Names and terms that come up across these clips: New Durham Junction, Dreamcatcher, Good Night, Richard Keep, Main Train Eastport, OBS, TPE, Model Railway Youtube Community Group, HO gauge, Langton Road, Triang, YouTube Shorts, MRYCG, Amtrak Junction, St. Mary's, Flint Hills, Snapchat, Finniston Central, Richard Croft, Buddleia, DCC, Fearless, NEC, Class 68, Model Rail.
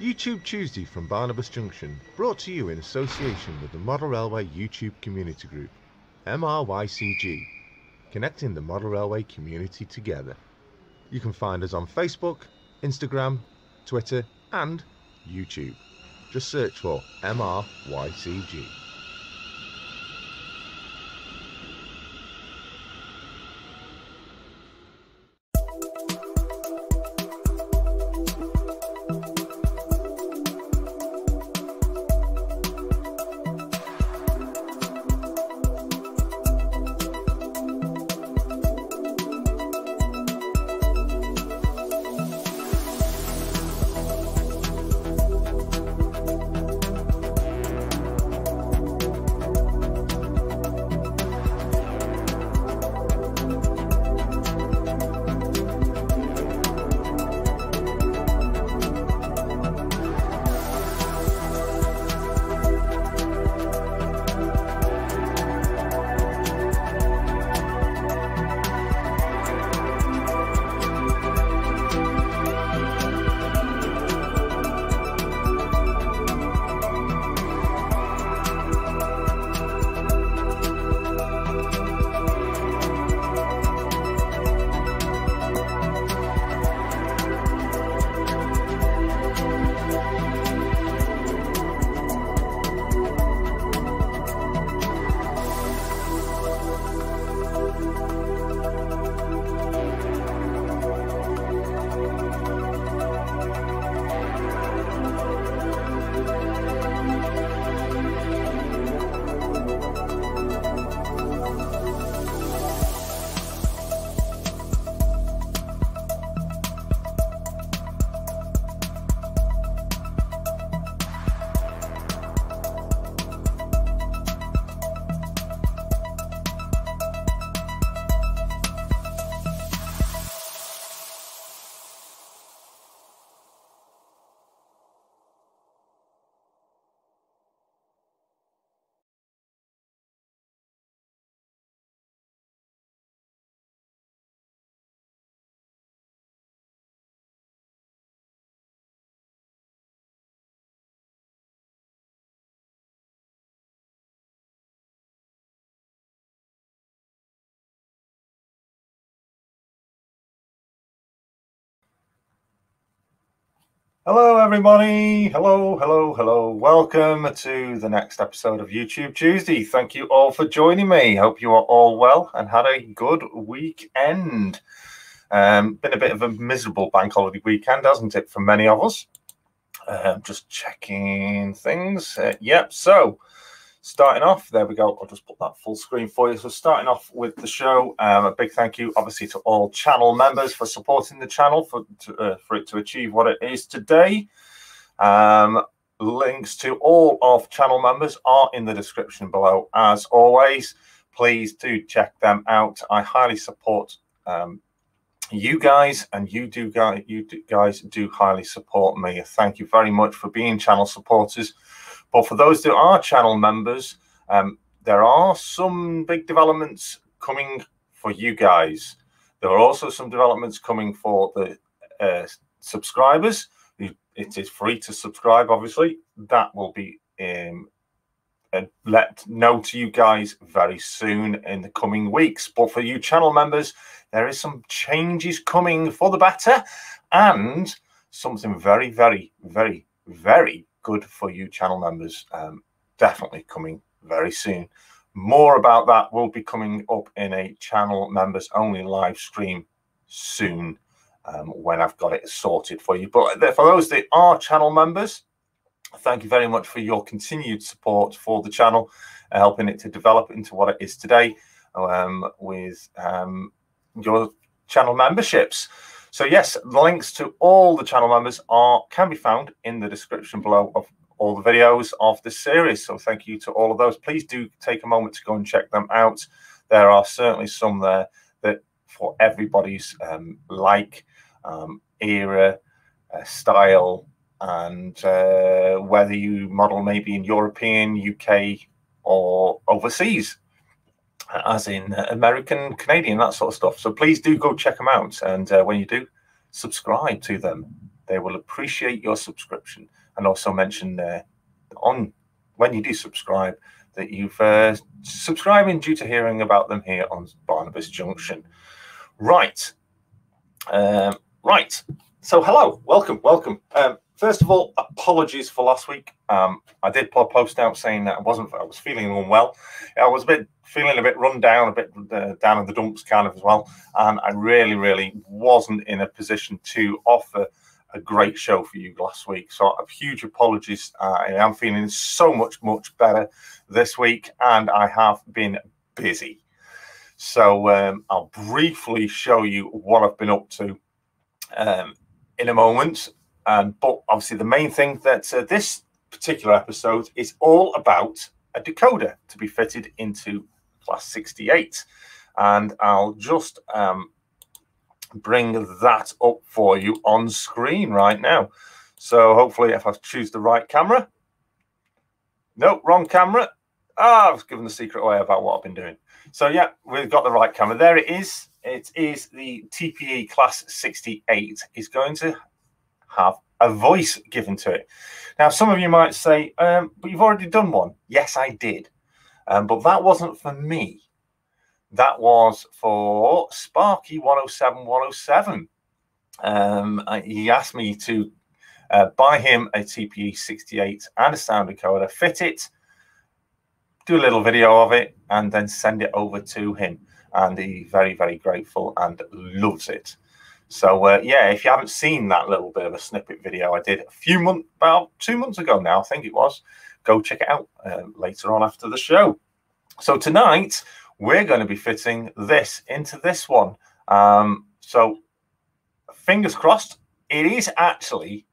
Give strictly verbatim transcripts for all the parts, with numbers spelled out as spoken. YouTube Tuesday from Barnabas Junction, brought to you in association with the Model Railway YouTube Community Group, M R Y C G, connecting the Model Railway community together. You can find us on Facebook, Instagram, Twitter and YouTube. Just search for M R Y C G. Hello everybody, hello, hello, hello. Welcome to the next episode of YouTube Tuesday. Thank you all for joining me. Hope you are all well and had a good weekend. Um, been a bit of a miserable bank holiday weekend, hasn't it, for many of us? Um, just checking things. Uh, yep, so starting off, there we go. I'll just put that full screen for you. So starting off with the show, um, a big thank you, obviously, to all channel members for supporting the channel, for, to, uh, for it to achieve what it is today. Um, links to all of channel members are in the description below, as always. Please do check them out. I highly support um, you guys, and you do guys, you do, guys do highly support me. Thank you very much for being channel supporters. But for those that are channel members, um, there are some big developments coming for you guys. There are also some developments coming for the uh, subscribers. It is free to subscribe, obviously. That will be um, uh, let know to you guys very soon in the coming weeks. But for you channel members, there is some changes coming for the better, and something very, very, very, very good for you channel members, um, definitely coming very soon. More about that will be coming up in a channel members only live stream soon, um, when I've got it sorted for you. But for those that are channel members, thank you very much for your continued support for the channel, uh, helping it to develop into what it is today, um, with um, your channel memberships. So yes, the links to all the channel members are can be found in the description below of all the videos of this series. So thank you to all of those. Please do take a moment to go and check them out. There are certainly some there that for everybody's um, like, um, era, uh, style, and uh, whether you model maybe in European, U K, or overseas, as in American, Canadian, that sort of stuff. So please do go check them out, and uh, when you do, subscribe to them. They will appreciate your subscription, and also mention there uh, on when you do subscribe that you've uh, subscribing due to hearing about them here on Barnabas Junction. Right, um, right. So hello, welcome, welcome. Um, first of all, apologies for last week. Um, I did post out saying that I wasn't. I was feeling unwell. I was a bit feeling a bit run down, a bit uh, down in the dumps, kind of as well. And I really, really wasn't in a position to offer a great show for you last week. So a huge apologies. Uh, I am feeling so much, much better this week, and I have been busy. So um, I'll briefly show you what I've been up to um, in a moment. Um, but obviously the main thing that uh, this particular episode is all about a decoder to be fitted into Class sixty-eight. And I'll just um, bring that up for you on screen right now. So hopefully if I choose the right camera. No, wrong camera. Ah, I was giving the secret away about what I've been doing. So yeah, we've got the right camera. There it is. It is the T P E Class sixty-eight. It's going to have a voice given to it. Now, some of you might say, um, but you've already done one. Yes, I did. Um, but that wasn't for me. That was for Sparky one oh seven one oh seven. Um, he asked me to uh, buy him a T P E sixty-eight and a sound decoder, fit it, do a little video of it, and then send it over to him. And he's very, very grateful and loves it. So, uh, yeah, if you haven't seen that little bit of a snippet video I did a few months, about two months ago now, I think it was, go check it out uh, later on after the show. So tonight, we're going to be fitting this into this one. Um, so, fingers crossed, it is actually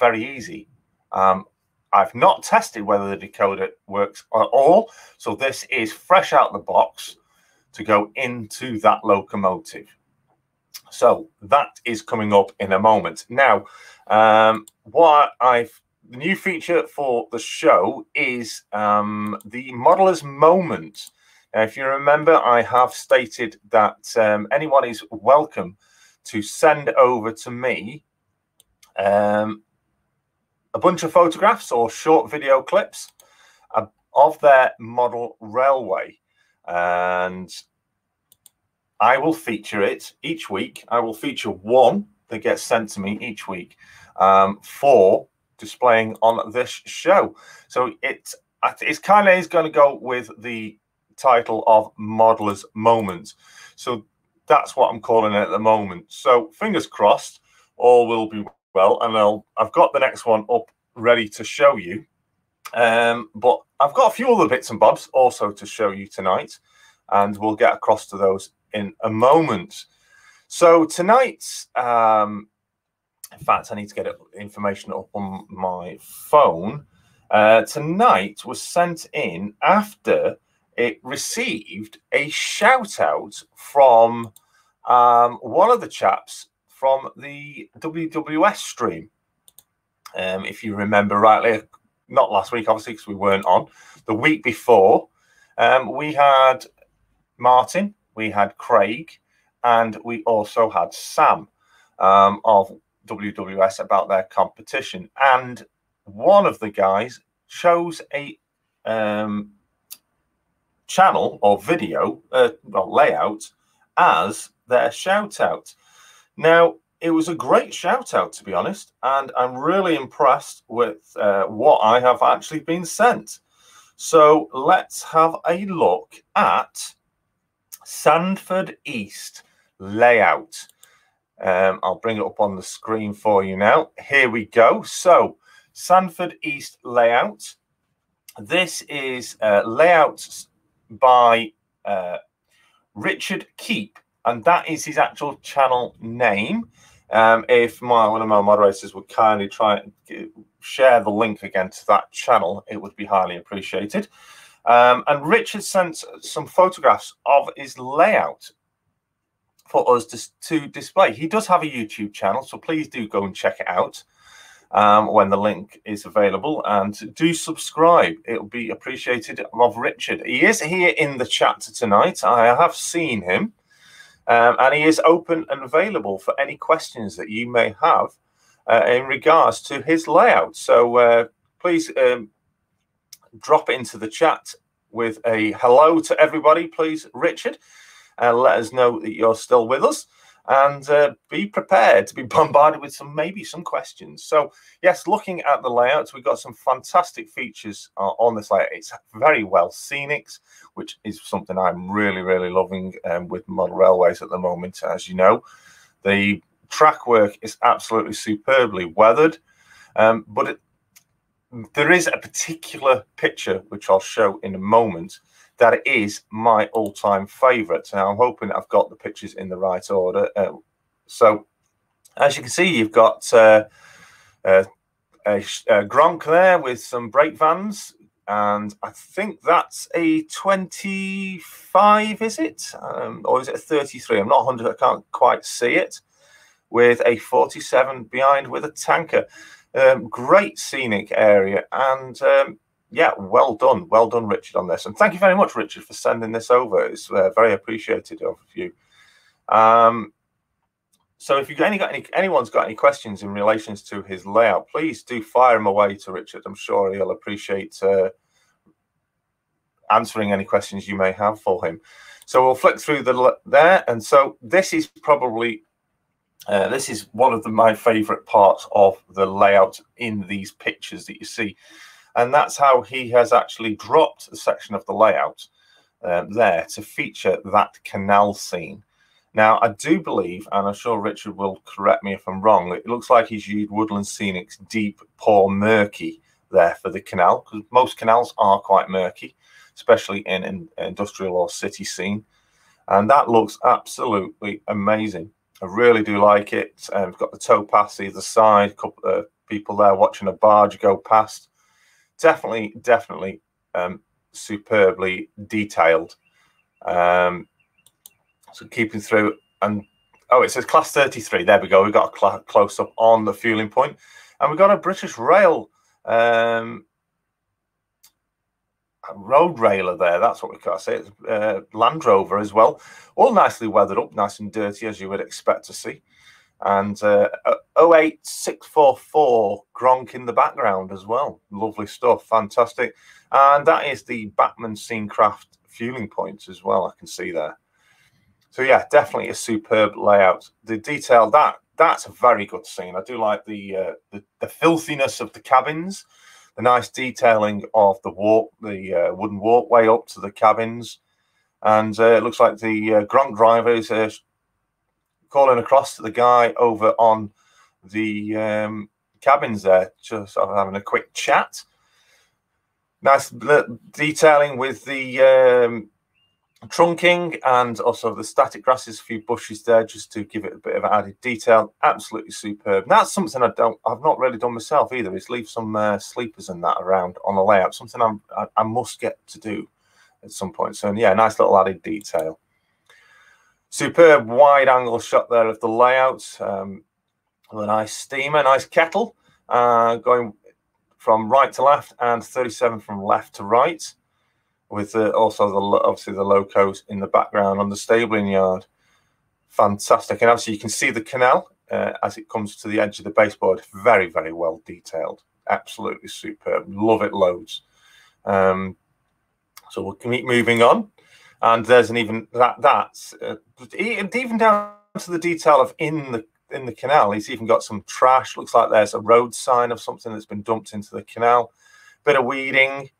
very easy. Um, I've not tested whether the decoder works at all. So this is fresh out the box to go into that locomotive. So that is coming up in a moment. Now, um, what I've the new feature for the show is um, the modeler's moment. Now, if you remember, I have stated that um, anyone is welcome to send over to me um, a bunch of photographs or short video clips of their model railway, and I will feature it each week. I will feature one that gets sent to me each week um, for displaying on this show. So it it's kind of is going to go with the title of Modeler's Moment. So that's what I'm calling it at the moment. So fingers crossed, all will be well. And I'll, I've got the next one up ready to show you. Um, but I've got a few other bits and bobs also to show you tonight. And we'll get across to those in a moment. So tonight's, um, in fact, I need to get information up on my phone. Uh, tonight was sent in after it received a shout out from um, one of the chaps from the W W S stream. Um, if you remember rightly, not last week, obviously, because we weren't on. The week before, um, we had Martin. We had Craig, and we also had Sam um, of W W S about their competition. And one of the guys chose a um, channel or video uh, well, layout as their shout-out. Now, it was a great shout-out, to be honest, and I'm really impressed with uh, what I have actually been sent. So let's have a look at Sandford East Layout. Um, I'll bring it up on the screen for you now. Here we go. So, Sandford East Layout. This is uh, layouts by uh, Richard Keep, and that is his actual channel name. Um, if my one of my moderators would kindly try and share the link again to that channel, it would be highly appreciated. Um, and Richard sent some photographs of his layout for us to, to display. He does have a YouTube channel, so please do go and check it out um, when the link is available. And do subscribe. It'll be appreciated of Richard. He is here in the chat tonight. I have seen him. Um, and he is open and available for any questions that you may have uh, in regards to his layout. So uh, please um, drop into the chat with a hello to everybody, please, Richard. Uh, let us know that you're still with us, and uh, be prepared to be bombarded with some maybe some questions. So yes, looking at the layouts, we've got some fantastic features uh, on this layout. It's very well scenics, which is something I'm really, really loving um, with model railways at the moment. As you know, the track work is absolutely superbly weathered, um, but it, there is a particular picture, which I'll show in a moment, that is my all-time favourite. Now, I'm hoping I've got the pictures in the right order. Uh, so, as you can see, you've got uh, uh, a, a Gronk there with some brake vans, and I think that's a twenty-five, is it? Um, or is it a thirty-three? I'm not one hundred, I can't quite see it, with a forty-seven behind with a tanker. Um, great scenic area, and um, yeah, well done, well done, Richard, on this, and thank you very much, Richard, for sending this over. It's uh, very appreciated of you. Um, so, if you've any got any, anyone's got any questions in relation to his layout, please do fire them away to Richard. I'm sure he'll appreciate uh, answering any questions you may have for him. So we'll flick through the there, and so this is probably. Uh, this is one of the, my favourite parts of the layout in these pictures that you see. And that's how he has actually dropped a section of the layout uh, there to feature that canal scene. Now, I do believe, and I'm sure Richard will correct me if I'm wrong, it looks like he's used Woodland Scenics Deep, Poor, Murky there for the canal, because most canals are quite murky, especially in an industrial or city scene. And that looks absolutely amazing. I really do like it. Um, we've got the towpath either side, a couple of people there watching a barge go past. Definitely, definitely um, superbly detailed. Um, so keeping through, and oh, it says Class thirty-three. There we go. We've got a close-up on the fueling point. And we've got a British Rail um, road railer there, that's what we can't say. It's uh, Land Rover as well, all nicely weathered up, nice and dirty as you would expect to see, and uh, oh eight six four four Gronk in the background as well. Lovely stuff, fantastic. And that is the Batman Scenecraft fueling points as well, I can see there. So yeah, definitely a superb layout. The detail, that that's a very good scene. I do like the uh, the, the filthiness of the cabins. The nice detailing of the walk, the uh, wooden walkway up to the cabins, and uh, it looks like the uh, Gronk driver is uh, calling across to the guy over on the um, cabins there, just sort of having a quick chat. Nice detailing with the um, trunking and also the static grasses, a few bushes there just to give it a bit of added detail. Absolutely superb. And that's something I don't, I've not really done myself either, is leave some uh, sleepers and that around on the layout. Something I'm, I, I must get to do at some point. So yeah, nice little added detail. Superb wide angle shot there of the layout. Um, with a nice steamer, nice kettle uh, going from right to left, and thirty-seven from left to right, with uh, also the obviously the locos in the background on the stabling yard. Fantastic. And obviously you can see the canal uh, as it comes to the edge of the baseboard. Very, very well detailed. Absolutely superb. Love it loads. Um, so we'll keep moving on. And there's an even that that's uh, even down to the detail of in the in the canal. He's even got some trash. Looks like there's a road sign of something that's been dumped into the canal. Bit of weeding.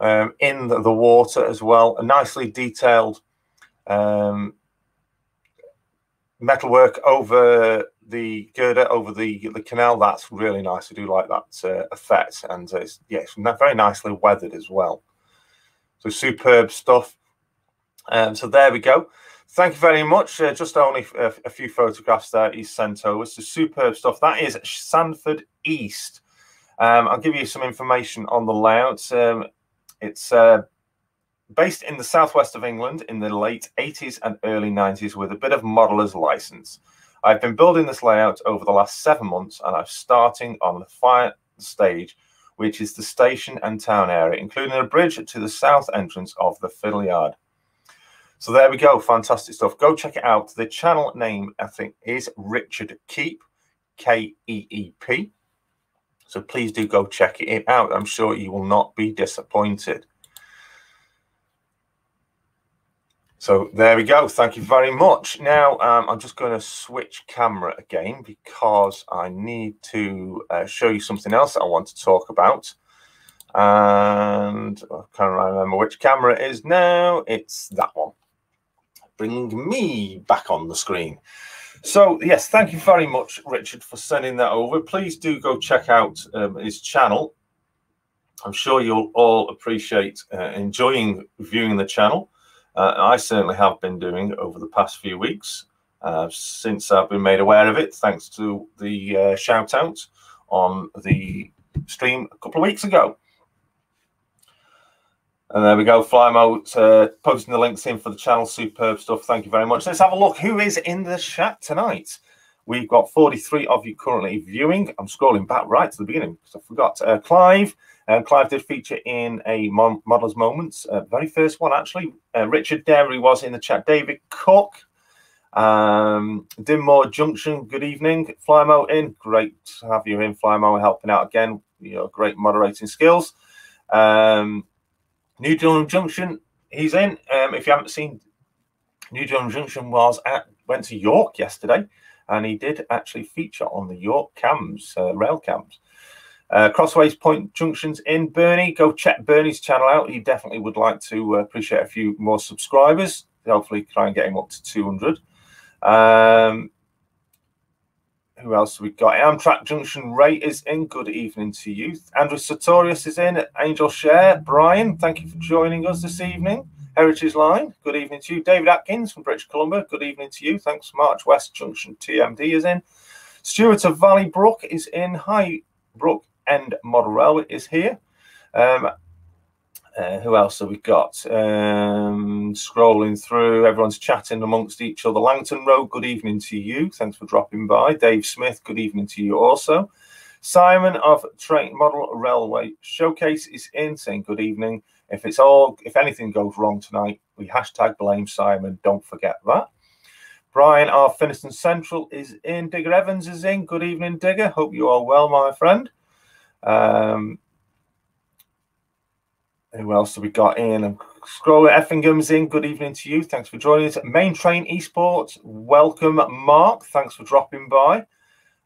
Um, in the, the water as well, a nicely detailed um, metalwork over the girder, over the the canal. That's really nice. I do like that uh, effect, and uh, it's, yeah, it's very nicely weathered as well. So superb stuff. Um, so there we go. Thank you very much. Uh, just only a, a few photographs that he's sent over. So superb stuff. That is Sandford East. Um, I'll give you some information on the layout. Um, It's uh, based in the southwest of England in the late eighties and early nineties with a bit of modeler's license. I've been building this layout over the last seven months and I'm starting on the fire stage, which is the station and town area, including a bridge to the south entrance of the Fiddle Yard. So there we go. Fantastic stuff. Go check it out. The channel name, I think, is Richard Keep. K E E P. So please do go check it out. I'm sure you will not be disappointed. So there we go. Thank you very much. Now, um, I'm just going to switch camera again because I need to uh, show you something else that I want to talk about. And I can't remember which camera it is now. It's that one. Bringing me back on the screen. So, yes, thank you very much, Richard, for sending that over. Please do go check out um, his channel. I'm sure you'll all appreciate uh, enjoying viewing the channel. Uh, I certainly have been doing over the past few weeks uh, since I've been made aware of it, thanks to the uh, shout out on the stream a couple of weeks ago. And there we go, Flymo uh, posting the links in for the channel. Superb stuff. Thank you very much. Let's have a look who is in the chat tonight. We've got forty-three of you currently viewing. I'm scrolling back right to the beginning because I forgot. Uh, Clive. Uh, Clive did feature in a Mo Modelers Moments. Uh, very first one, actually. Uh, Richard Derry was in the chat. David Cook. Um, Dinmore Junction. Good evening. Flymo in. Great to have you in, Flymo, helping out again. Your great moderating skills. Um... New Durham Junction, he's in. Um, if you haven't seen, New Durham Junction was at went to York yesterday, and he did actually feature on the York cams, uh, rail cams. Uh, Crossways Point Junction's in. Bernie, go check Bernie's channel out. He definitely would like to uh, appreciate a few more subscribers. Hopefully, try and get him up to two hundred. Um, Who else have we got? Amtrak Junction, Ray is in. Good evening to you. Andrew Sartorius is in. Angel Share. Brian, thank you for joining us this evening. Heritage Line, good evening to you. David Atkins from British Columbia, good evening to you. Thanks. March West Junction T M D is in. Stuart of Valley Brook is in. High Brook and Model Railway is here. Um, uh, who else have we got? Um, scrolling through, everyone's chatting amongst each other. Langton Road, good evening to you. Thanks for dropping by. Dave Smith, good evening to you also. Simon of Train Model Railway Showcase is in, saying good evening. If it's all, if anything goes wrong tonight, we hashtag blame Simon. Don't forget that. Brian of Finniston Central is in. Digger Evans is in. Good evening, Digger. Hope you are well, my friend. Um, Who else have we got in? I'm scrolling. Effingham's in. Good evening to you. Thanks for joining us. Main Train Eastport. Welcome, Mark. Thanks for dropping by.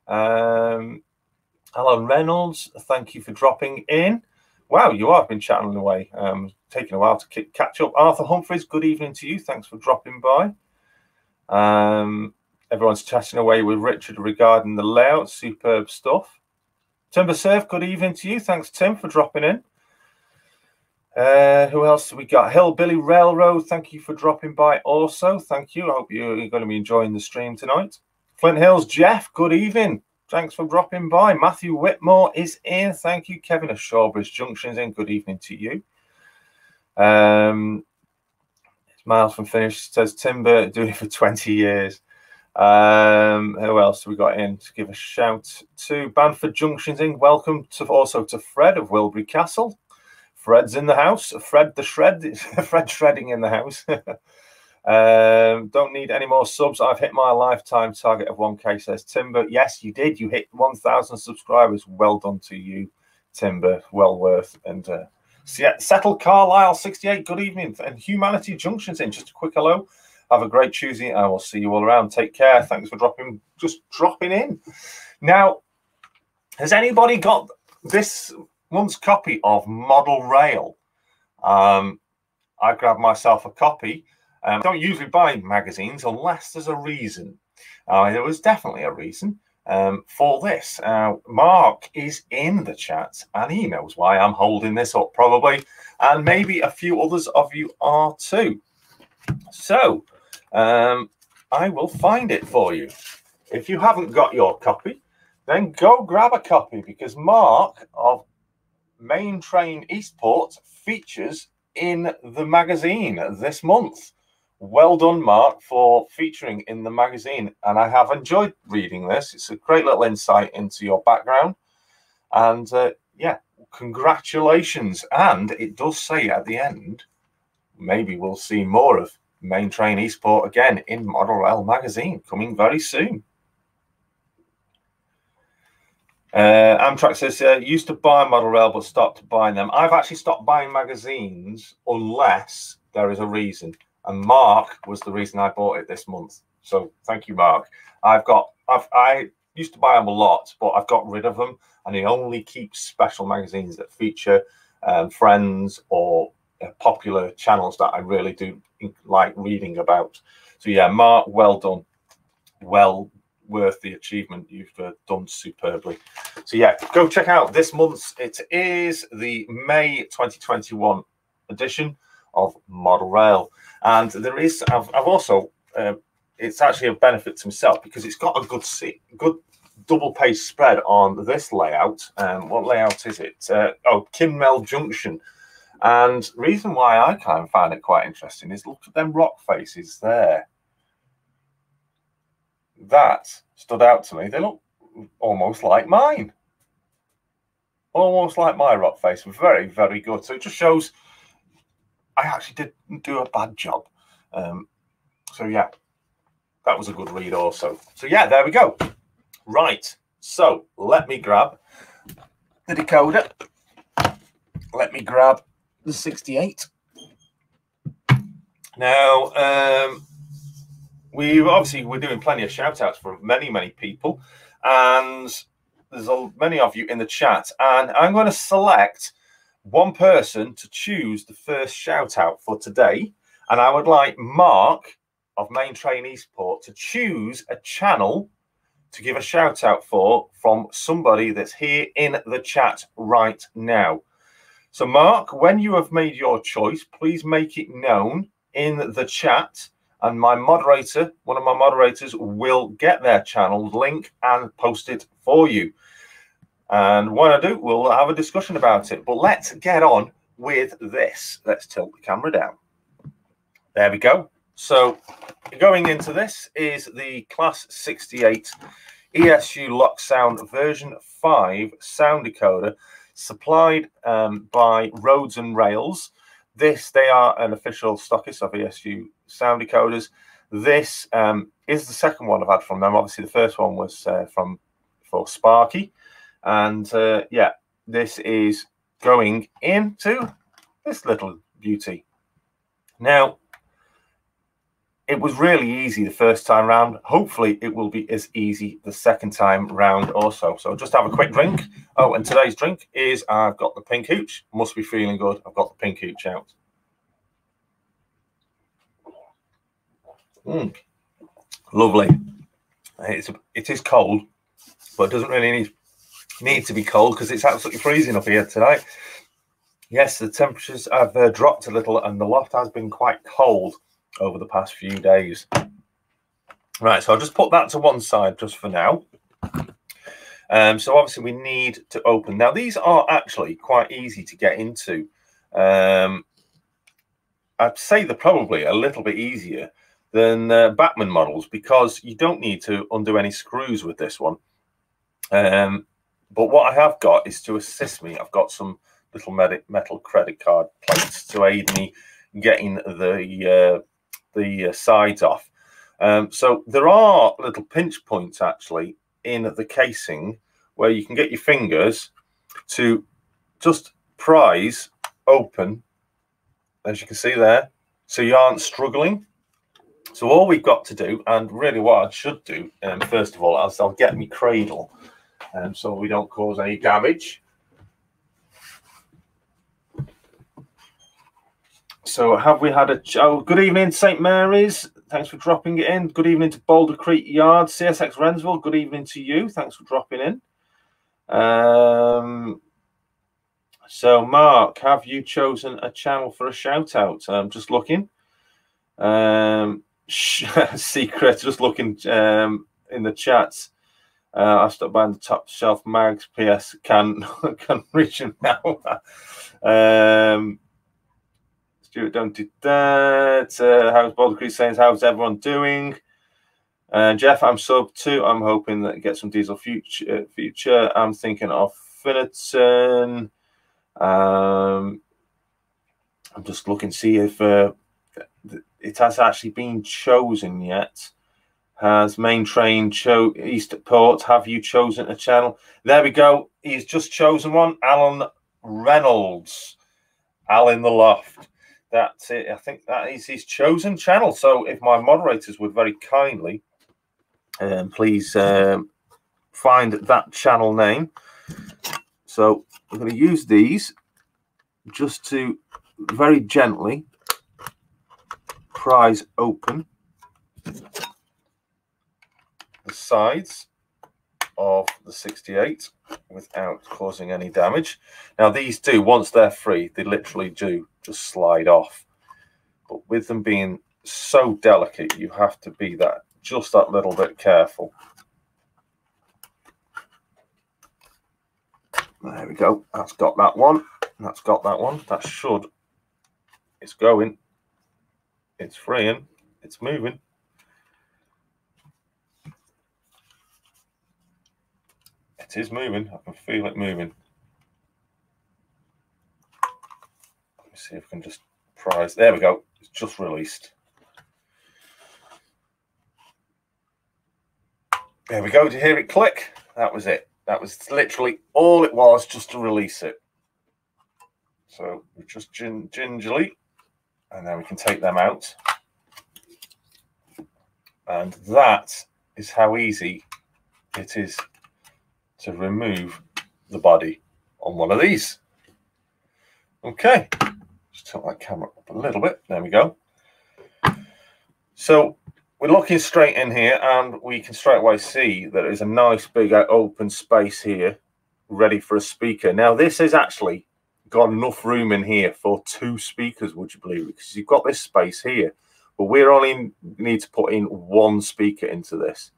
Um, Alan Reynolds, thank you for dropping in. Wow, you are been chatting away. Um, taking a while to kick, catch up. Arthur Humphreys, good evening to you. Thanks for dropping by. Um, everyone's chatting away with Richard regarding the layout. Superb stuff. Timber Surf, good evening to you. Thanks, Tim, for dropping in. Uh, who else have we got? Hillbilly Railroad, thank you for dropping by also. Thank you. I hope you're going to be enjoying the stream tonight. Flint Hills, Jeff, good evening. Thanks for dropping by. Matthew Whitmore is in. Thank you. Kevin of Shawbridge Junction is in. Good evening to you. Um, Miles from Finnish says, Timber, doing it for twenty years. Um, who else have we got in to give a shout to? Banford Junction's in. Welcome to also to Fred of Wilbury Castle. Fred's in the house. Fred the Shred. Fred Shredding in the house. um, don't need any more subs. I've hit my lifetime target of one K, says Timber. Yes, you did. You hit one thousand subscribers. Well done to you, Timber. Well worth. And uh, Settle Carlisle sixty-eight. Good evening. And Humanity Junction's in. Just a quick hello. Have a great Tuesday. I will see you all around. Take care. Thanks for dropping. Just dropping in. Now, has anybody got this month's copy of Model Rail? Um, I grabbed myself a copy. Um, I don't usually buy magazines unless there's a reason. Uh, there was definitely a reason um, for this. Uh, Mark is in the chat and he knows why I'm holding this up probably. And maybe a few others of you are too. So um, I will find it for you. If you haven't got your copy, then go grab a copy because Mark of Main Train Eastport features in the magazine this month. Well done, Mark, for featuring in the magazine. And I have enjoyed reading this. It's a great little insight into your background. And uh, yeah, congratulations. And it does say at the end, maybe we'll see more of Main Train Eastport again in Model Rail magazine coming very soon. Uh, Amtrak says, uh, used to buy Model Rail, but stopped buying them. I've actually stopped buying magazines unless there is a reason. And Mark was the reason I bought it this month. So thank you, Mark. I've got, I've, I used to buy them a lot, but I've got rid of them. And he only keeps special magazines that feature um, friends or uh, popular channels that I really do like reading about. So yeah, Mark, well done. Well done. Worth the achievement. You've uh, done superbly. So yeah, go check out this month's, it is the May twenty twenty-one edition of Model Rail, and there is I've, I've also uh, it's actually a benefit to myself because it's got a good good double page spread on this layout. Um, what layout is it? Uh, oh, Kinmel Junction. And reason why I kind of found it quite interesting is look at them rock faces there. That stood out to me. They look almost like mine, almost like my rock face. Very, very good. So it just shows I actually didn't do a bad job. Um, so yeah, that was a good read also. So yeah, there we go. Right. So let me grab the decoder. Let me grab the sixty-eight. Now, um, We've obviously, we're doing plenty of shout outs for many, many people. And there's a, many of you in the chat. And I'm going to select one person to choose the first shout out for today. And I would like Mark of Main Train Eastport to choose a channel to give a shout out for from somebody that's here in the chat right now. So, Mark, when you have made your choice, please make it known in the chat. And my moderator, one of my moderators, will get their channel link and post it for you. And when I do, we'll have a discussion about it. But let's get on with this. Let's tilt the camera down. There we go. So going into this is the Class sixty-eight E S U Lock Sound version five sound decoder supplied um, by Roads and Rails. This, they are an official stockist of E S U sound decoders. This um, is the second one I've had from them. Obviously, the first one was uh, from for Sparky. And, uh, yeah, this is going into this little beauty. Now, it was really easy the first time round. Hopefully, it will be as easy the second time round also. So just have a quick drink. Oh, and today's drink is I've got the pink hooch. Must be feeling good. I've got the pink hooch out. Mm. Lovely. It's it is cold, but it doesn't really need need to be cold because it's absolutely freezing up here tonight. Yes, the temperatures have uh, dropped a little, and the loft has been quite cold over the past few days. Right, so I'll just put that to one side just for now. Um, so obviously we need to open. Now these are actually quite easy to get into. Um, I'd say they're probably a little bit easier than uh, Batman models because you don't need to undo any screws with this one. Um, but what I have got is to assist me. I've got some little metal credit card plates to aid me getting the uh, the uh, sides off. Um, so there are little pinch points actually in the casing where you can get your fingers to just prise open, as you can see there, so you aren't struggling. So all we've got to do, and really what I should do, um, first of all, is I'll get me cradle um, so we don't cause any damage. So have we had a... Oh, good evening, Saint Mary's. Thanks for dropping it in. Good evening to Boulder Creek Yard. C S X Rensville, good evening to you. Thanks for dropping in. Um, so, Mark, have you chosen a channel for a shout-out? I'm just looking. Um, secret, just looking um, in the chats. Uh, I stopped buying the top shelf mags. P S Can, can reach him now. um, Stuart, don't do that. Uh, how's Boulder Creek Saints? How's everyone doing? Uh, Jeff, I'm sub too. I'm hoping that I get some diesel future. Future. I'm thinking of Finniston. Um, I'm just looking to see if uh, it has actually been chosen yet. Has Main Train cho Eastport, have you chosen a channel? There we go. He's just chosen one. Alan Reynolds. Al in the Loft. That's it. I think that is his chosen channel. So if my moderators would very kindly um, please um, find that channel name. So I'm going to use these just to very gently prise open the sides of the sixty-eight without causing any damage. Now these do, once they're free, they literally do just slide off. But with them being so delicate, you have to be that just that little bit careful. There we go. That's got that one. That's got that one. That should. It's going. It's freeing. It's moving. It is moving. I can feel it moving. Let me see if I can just prise. There we go. It's just released. There we go. Did you hear it click? That was it. That was literally all it was, just to release it. So we just gin gingerly, and then we can take them out. And that is how easy it is to remove the body on one of these. Okay, just tilt that camera up a little bit. There we go. So we're looking straight in here, and we can straight away see that there's a nice big open space here ready for a speaker. Now this has actually got enough room in here for two speakers, would you believe it? Because you've got this space here, but we're only need to put in one speaker into this.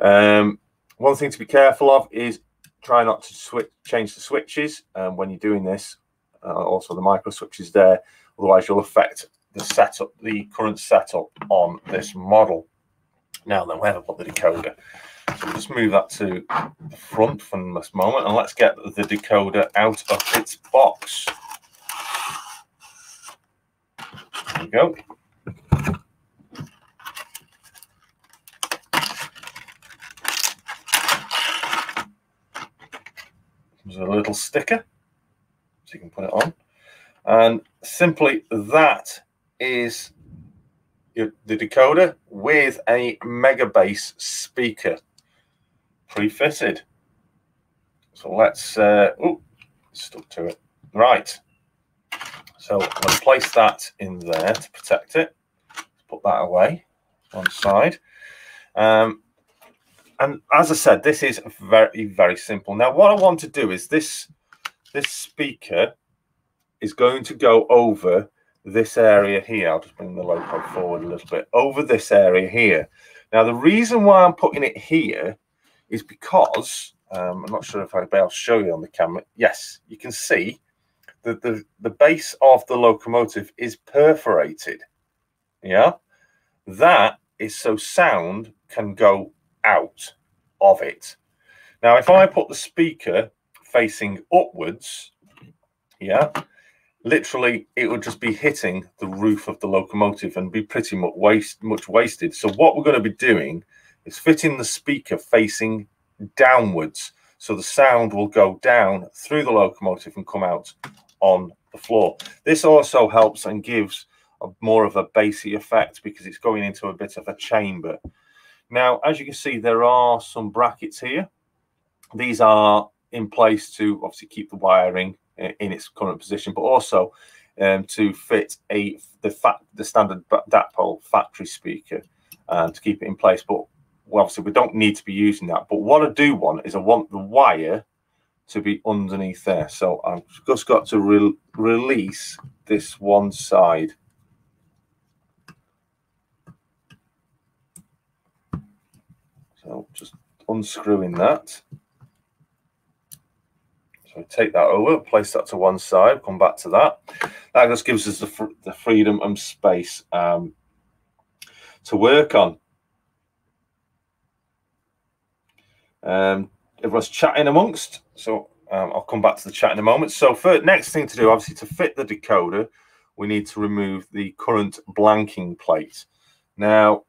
Um, One thing to be careful of is try not to switch, change the switches um, when you're doing this. Uh, also, the micro switches there, otherwise you'll affect the setup, the current setup on this model. Now then, we have got the decoder. So we'll just move that to the front for this moment, and let's get the decoder out of its box. There we go. There's a little sticker, so you can put it on. And simply that is your, the decoder with a Megabase speaker pre-fitted. So let's, uh, oh, stuck to it. Right. So let's place that in there to protect it. Let's put that away, one side. Um, And as I said, this is very, very simple. Now, what I want to do is this, this speaker is going to go over this area here. I'll just bring the logo forward a little bit, over this area here. Now, the reason why I'm putting it here is because, um, I'm not sure if I'll be able to show you on the camera. Yes, you can see that the, the base of the locomotive is perforated. Yeah, that is so sound can go out of it. Now if I put the speaker facing upwards, yeah, literally it would just be hitting the roof of the locomotive and be pretty much waste much wasted. So what we're going to be doing is fitting the speaker facing downwards, so the sound will go down through the locomotive and come out on the floor. This also helps and gives a more of a bassy effect because it's going into a bit of a chamber. Now, as you can see, there are some brackets here. These are in place to obviously keep the wiring in its current position, but also um, to fit a the, fa the standard Dapol factory speaker uh, to keep it in place. But well, obviously, we don't need to be using that. But what I do want is I want the wire to be underneath there. So I've just got to re release this one side. So just unscrewing that. So take that over, place that to one side, come back to that. That just gives us the, fr the freedom and space um, to work on. Um, everyone's chatting amongst, so um, I'll come back to the chat in a moment. So for next thing to do, obviously to fit the decoder, we need to remove the current blanking plate. Now,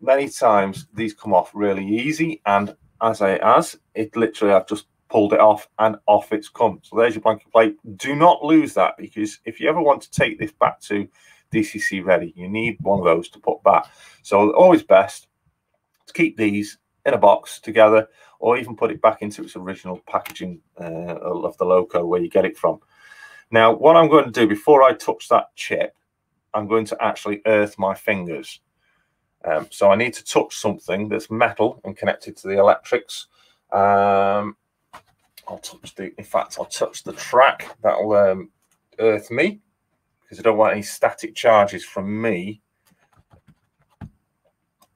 many times these come off really easy, and as I as it literally I've just pulled it off and off it's come. So there's your blanket plate. Do not lose that, because if you ever want to take this back to D C C ready, you need one of those to put back. So always best to keep these in a box together, or even put it back into its original packaging uh, of the loco where you get it from. Now, what I'm going to do before I touch that chip, I'm going to actually earth my fingers. Um, so I need to touch something that's metal and connected to the electrics. Um, I'll touch the, in fact, I'll touch the track. That'll um, earth me, because I don't want any static charges from me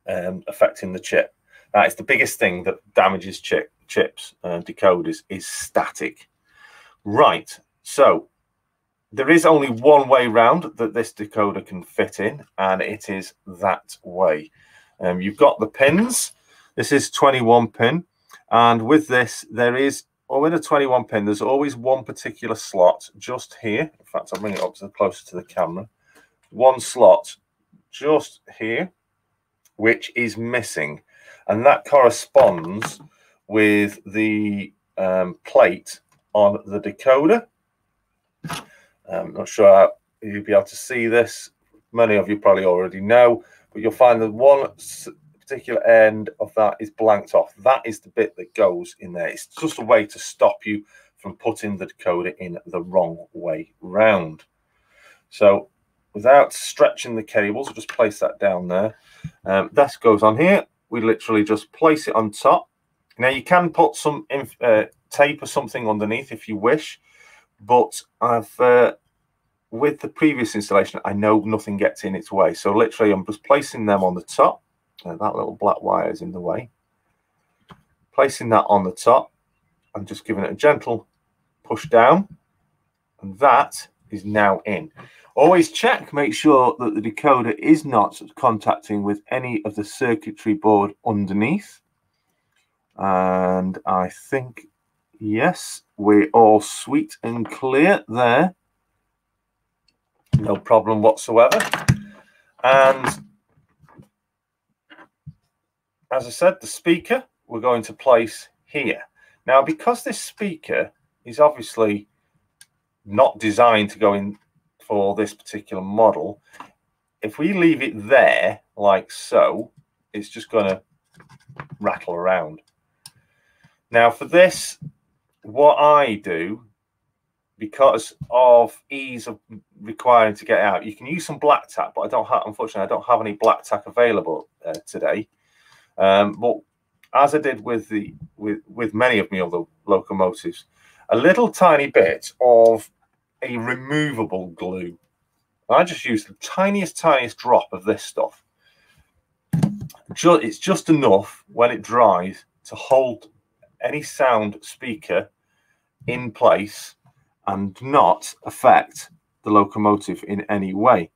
um, affecting the chip. That is the biggest thing that damages chip, chips, uh, decoders, is static. Right, so there is only one way round that this decoder can fit in, and it is that way. Um, you've got the pins. This is twenty-one pin, and with this, there is, or in a twenty-one pin, there's always one particular slot just here. In fact, I'll bring it up to the, closer to the camera. One slot just here, which is missing. And that corresponds with the um, plate on the decoder. I'm not sure you'll be able to see this. Many of you probably already know, but you'll find that one particular end of that is blanked off. That is the bit that goes in there. It's just a way to stop you from putting the decoder in the wrong way round. So without stretching the cables, I'll just place that down there. Um, that goes on here. We literally just place it on top. Now, you can put some uh, tape or something underneath if you wish, but I've uh, with the previous installation, I know nothing gets in its way. So literally, I'm just placing them on the top. Uh, that little black wire is in the way. Placing that on the top. I'm just giving it a gentle push down, and that is now in. Always check, make sure that the decoder is not contacting with any of the circuitry board underneath. And I think, yes, we're all sweet and clear there. No problem whatsoever. And as I said, the speaker we're going to place here. Now, because this speaker is obviously not designed to go in for this particular model, if we leave it there like so, it's just going to rattle around. Now for this, what I do, because of ease of requiring to get out, you can use some black tack, but I don't have, unfortunately, I don't have any black tack available uh, today. Um, but as I did with the with with many of my other locomotives, a little tiny bit of a removable glue. I just use the tiniest, tiniest drop of this stuff. It's just enough when it dries to hold any sound speaker in place and not affect the locomotive in any way.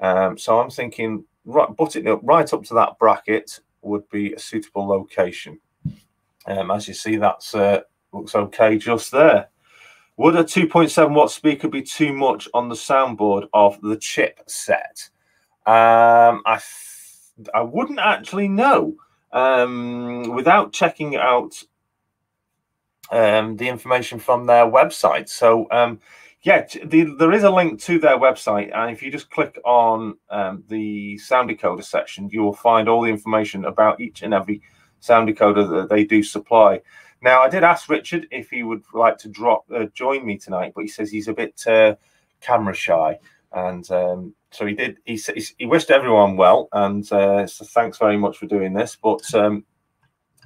Um, so I'm thinking, right, butting it up right up to that bracket would be a suitable location. Um, as you see, that's uh, looks okay just there. Would a two point seven watt speaker be too much on the soundboard of the chip set? Um, I, I wouldn't actually know um, without checking out um, the information from their website. So, um, yeah, the, there is a link to their website. And if you just click on um, the sound decoder section, you will find all the information about each and every sound decoder that they do supply. Now, I did ask Richard if he would like to drop uh, join me tonight, but he says he's a bit uh, camera shy, and um, so he did. He, he wished everyone well, and uh, so thanks very much for doing this. But um,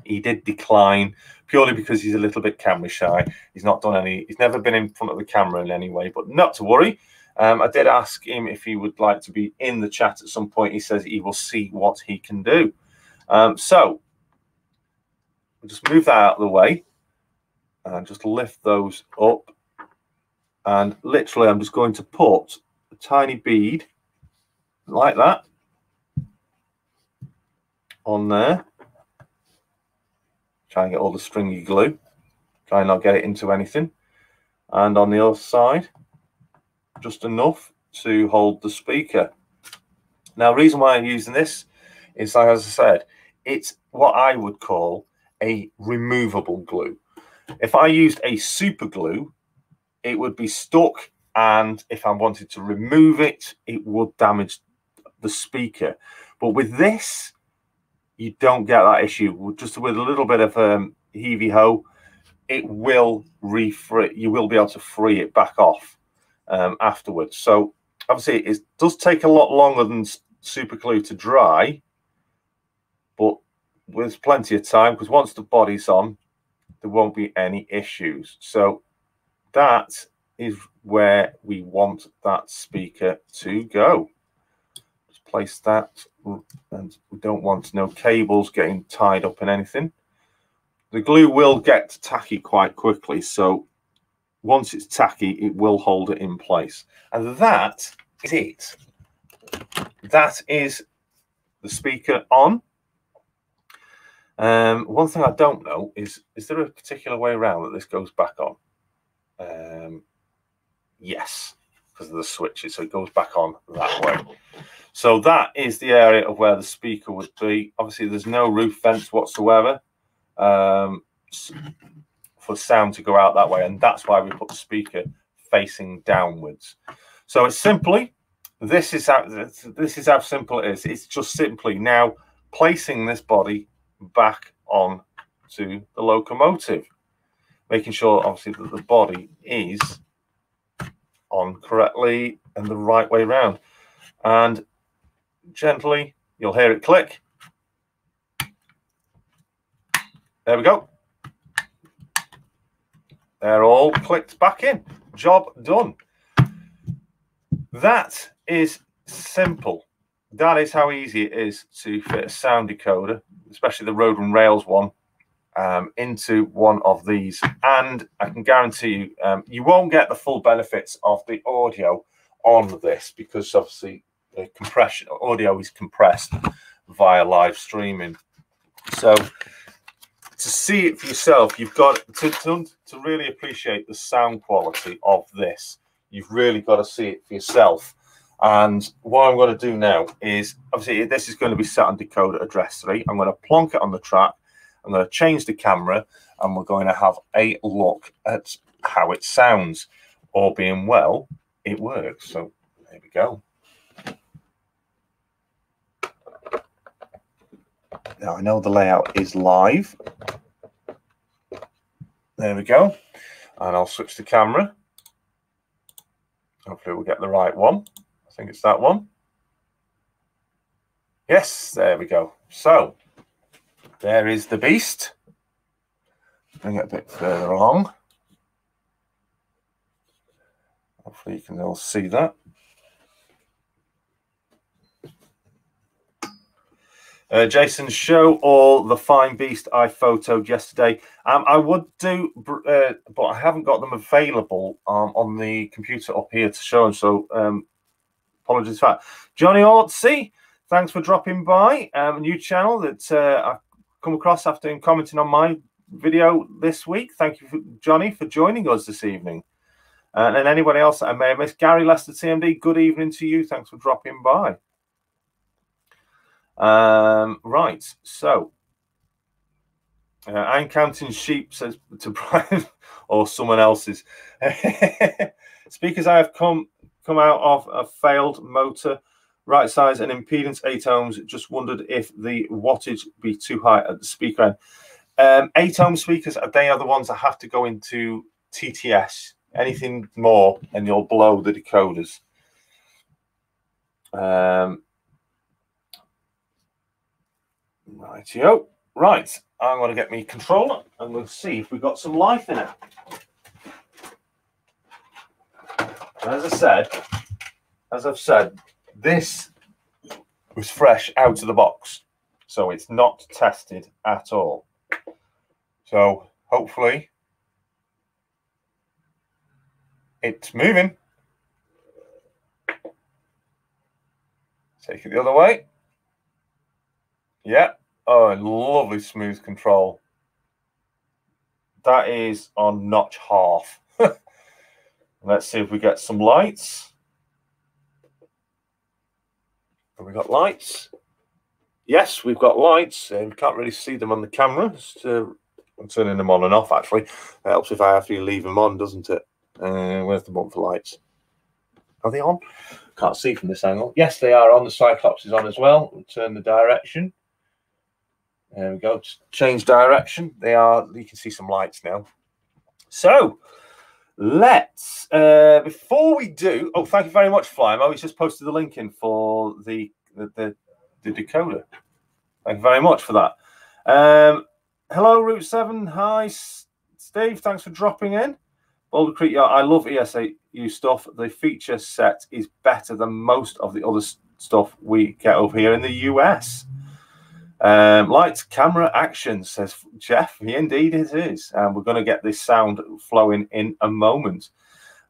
he did decline purely because he's a little bit camera shy. He's not done any. He's never been in front of the camera in any way. But not to worry. Um, I did ask him if he would like to be in the chat at some point. He says he will see what he can do. Um, so. We'll just move that out of the way and just lift those up. And literally, I'm just going to put a tiny bead like that on there. Try and get all the stringy glue. Try and not get it into anything. And on the other side, just enough to hold the speaker. Now, the reason why I'm using this is, like, as I said, it's what I would call a removable glue. If I used a super glue, it would be stuck, and if I wanted to remove it, it would damage the speaker. But with this, you don't get that issue. Just with a little bit of um, heavy-ho, it will refree. You will be able to free it back off um, afterwards. So obviously, it does take a lot longer than super glue to dry, but with plenty of time, because once the body's on, there won't be any issues. So that is where we want that speaker to go. Just place that, and we don't want no cables getting tied up in anything. The glue will get tacky quite quickly, so once it's tacky, it will hold it in place. And that is it. That is the speaker on. Um, one thing I don't know is, is there a particular way around that this goes back on? Um, yes, because of the switches, so it goes back on that way. So that is the area of where the speaker would be. Obviously, there's no roof vents whatsoever um, for sound to go out that way, and that's why we put the speaker facing downwards. So it's simply, this is how, this is how simple it is. It's just simply now placing this body back on to the locomotive, making sure obviously that the body is on correctly and the right way round. And gently, you'll hear it click. There we go. They're all clicked back in. Job done. That is simple. That is how easy it is to fit a sound decoder, especially the Road and Rails one, um, into one of these. And I can guarantee you, um, you won't get the full benefits of the audio on this, because obviously the compression audio is compressed via live streaming. So to see it for yourself, you've got to, to, to really appreciate the sound quality of this. You've really got to see it for yourself. And what I'm going to do now is, obviously, this is going to be set on decoder address three. I'm going to plonk it on the track. I'm going to change the camera, and we're going to have a look at how it sounds. All being well, it works. So there we go. Now, I know the layout is live. There we go. And I'll switch the camera. Hopefully, we'll get the right one. I think it's that one. Yes, there we go. So there is the beast. Bring it a bit further along. Hopefully you can all see that. Uh, Jason's show, all the fine beast I photoed yesterday. Um, I would do, uh, but I haven't got them available um, on the computer up here to show them. So um, apologies for that. Johnny Ortsey, thanks for dropping by. Um, a new channel that uh, I've come across after him commenting on my video this week. Thank you, for, Johnny, for joining us this evening. Uh, and anybody else that I may have missed, Gary Lester, T M D, good evening to you. Thanks for dropping by. Um, right, so uh, I'm counting sheep, says to Brian, or someone else's. Speakers I have come... come out of a failed motor, right size and impedance eight ohms. Just wondered if the wattage be too high at the speaker end. Um, eight ohm speakers, they are the ones that have to go into T T S. Anything more and you'll blow the decoders. Um, Rightio. Right, I'm going to get me controller and we'll see if we've got some life in it. As I said, as I've said, this was fresh out of the box, so it's not tested at all. So hopefully it's moving. Take it the other way. Yeah. Oh, lovely smooth control. That is on notch half. Let's see if we get some lights. Have we got lights? Yes, we've got lights, and we can't really see them on the camera. So I'm turning them on and off, actually. It helps if I have to leave them on, doesn't it? Uh, where's the button for lights? Are they on? Can't see from this angle. Yes, they are on. The Cyclops is on as well. We'll turn the direction. There we go. Change direction. They are. You can see some lights now. So let's, uh, before we do, oh, thank you very much, Flymo. He's just posted the link in for the, the, the, the decoder. Thank you very much for that. Um, hello, Route seven. Hi, Steve. Thanks for dropping in. Boulder Creek Yard, I love E S A U stuff. The feature set is better than most of the other stuff we get over here in the U S. Um, lights, camera, action, says Jeff. Indeed it is. And um, we're going to get this sound flowing in a moment.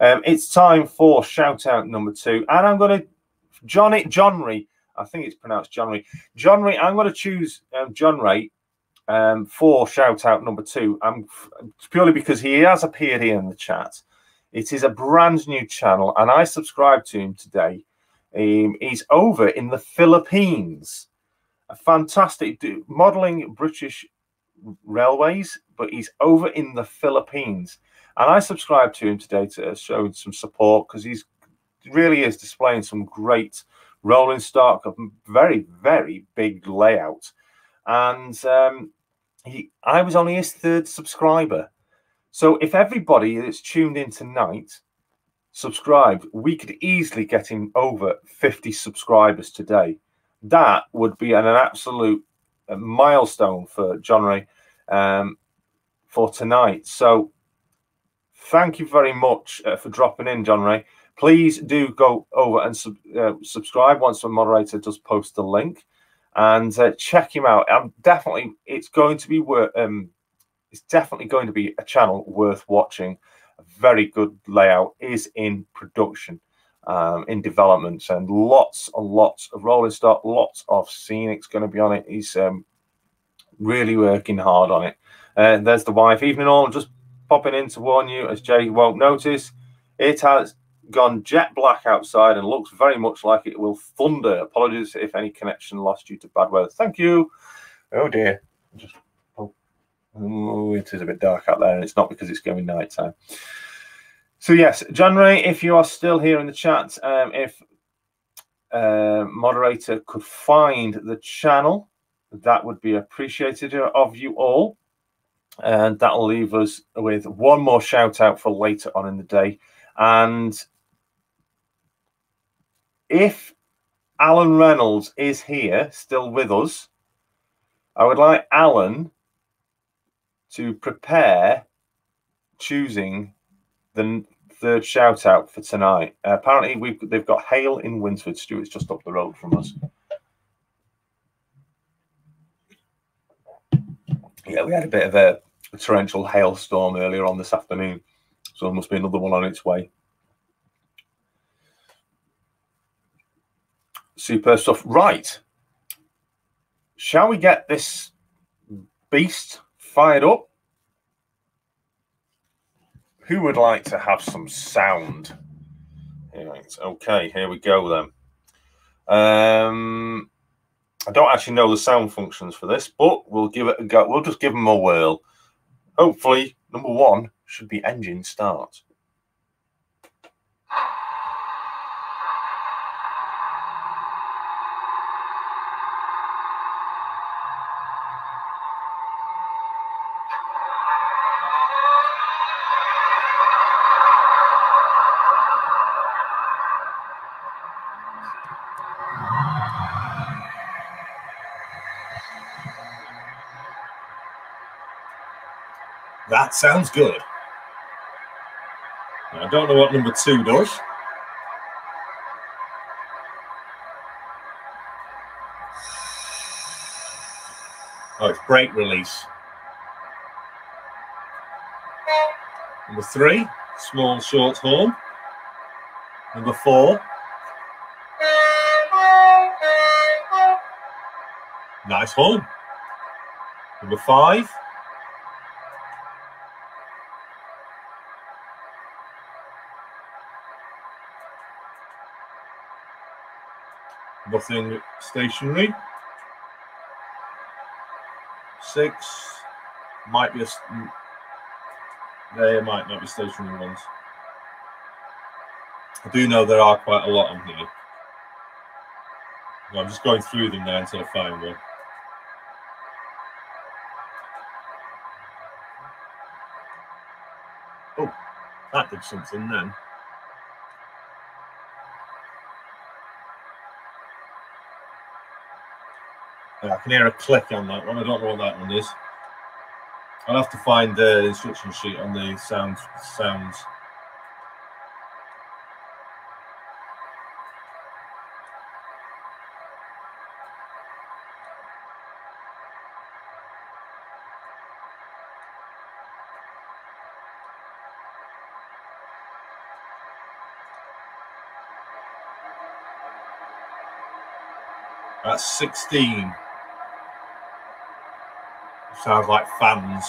Um, it's time for shout-out number two. And I'm going to... Johnry, Johnry. I think it's pronounced Johnry. Johnry, I'm going to choose um, Johnry um, for shout-out number two. Um, purely because he has appeared here in the chat. It is a brand new channel, and I subscribed to him today. Um, he's over in the Philippines. A fantastic dude, modeling British railways, but he's over in the Philippines. And I subscribed to him today to show him some support, because he's really is displaying some great rolling stock of very, very big layout. And um, he, I was only his third subscriber. So if everybody that's tuned in tonight subscribed, we could easily get him over fifty subscribers today. That would be an, an absolute milestone for Johnry um, for tonight. So thank you very much uh, for dropping in, Johnry. Please do go over and sub uh, subscribe once the moderator does post the link, and uh, check him out. I'm definitely, it's going to be worth. Um, it's definitely going to be a channel worth watching. A very good layout is in production. Um, in developments, and lots and lots of rolling stock, lots of scenics going to be on it. He's um, really working hard on it. Uh, there's the wife. Evening all, just popping in to warn you, as Jay won't notice, it has gone jet black outside and looks very much like it will thunder. Apologies if any connection lost due to bad weather. Thank you. Oh dear. Just, oh, oh, it is a bit dark out there, and it's not because it's going night time. So yes, Johnry, if you are still here in the chat, um, if uh, moderator could find the channel, that would be appreciated of you all. And that will leave us with one more shout out for later on in the day. And if Alan Reynolds is here, still with us, I would like Alan to prepare choosing the third shout out for tonight. Uh, apparently, we've they've got hail in Winsford. Stuart's just up the road from us. Yeah, we had a bit of a, a torrential hailstorm earlier on this afternoon, so there must be another one on its way. Super stuff. Right. Shall we get this beast fired up? Who would like to have some sound? Right. Okay, here we go then. Um, I don't actually know the sound functions for this, but we'll give it a go. We'll just give them a whirl. Hopefully, number one should be engine start. That sounds good. I don't know what number two does. Oh, it's brake release. Number three, small short horn. Number four. Nice horn. Number five. Nothing stationary. six. Might be a... They might not be stationary ones. I do know there are quite a lot on here. No, I'm just going through them now until I find one. Oh, that did something then. I can hear a click on that one. I don't know what that one is. I'll have to find the instruction sheet on the sound, sounds. That's sixteen. Sounds like fans.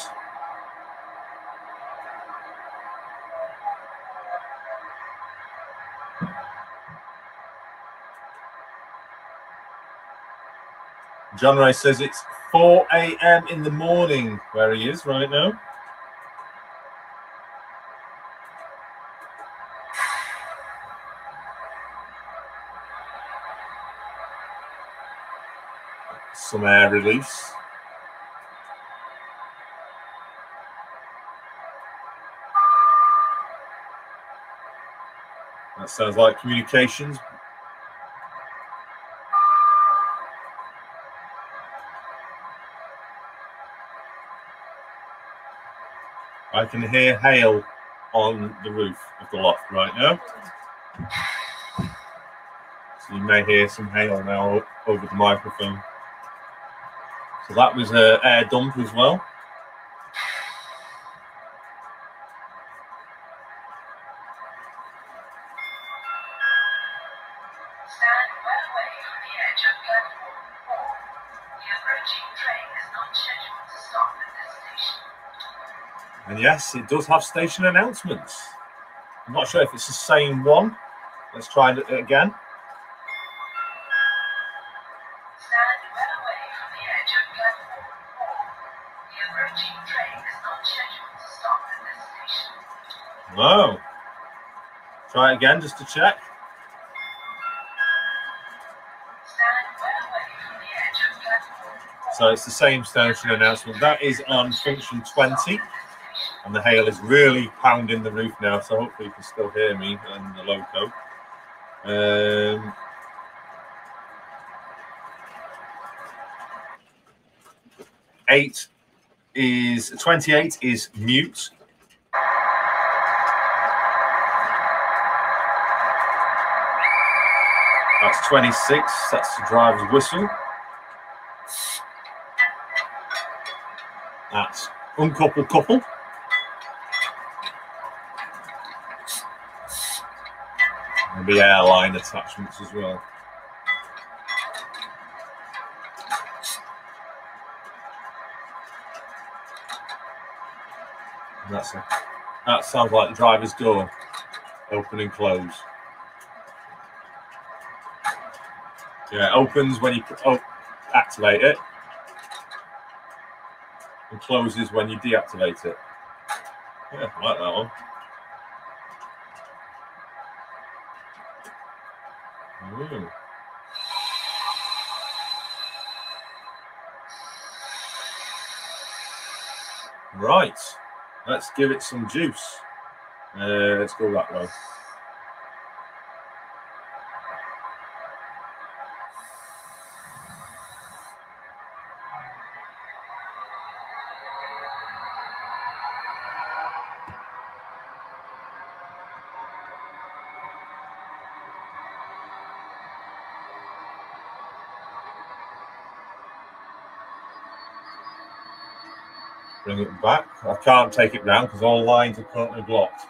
Johnry says it's four A M in the morning where he is right now. Some air release. That sounds like communications. I can hear hail on the roof of the loft right now. So you may hear some hail now over the microphone. So that was an air dump as well. Yes, it does have station announcements. I'm not sure if it's the same one. Let's try it again. Stand well away from the edge of platform four. The approaching train is not scheduled to stop at this station. Wow. Try it again just to check. Stand well away from the edge of platform four. So it's the same station announcement. That is on function twenty. And the hail is really pounding the roof now, so hopefully you can still hear me and the loco. Um, eight is twenty-eight is mute. That's twenty-six. That's the driver's whistle. That's uncoupled couple. The airline attachments as well. And that's a, that sounds like the driver's door, open and close. Yeah, it opens when you oh, activate it, and closes when you deactivate it. Yeah, I like that one. Ooh. Right, let's give it some juice. Uh, let's go that way. Bring it back. I can't take it down because all lines are currently blocked.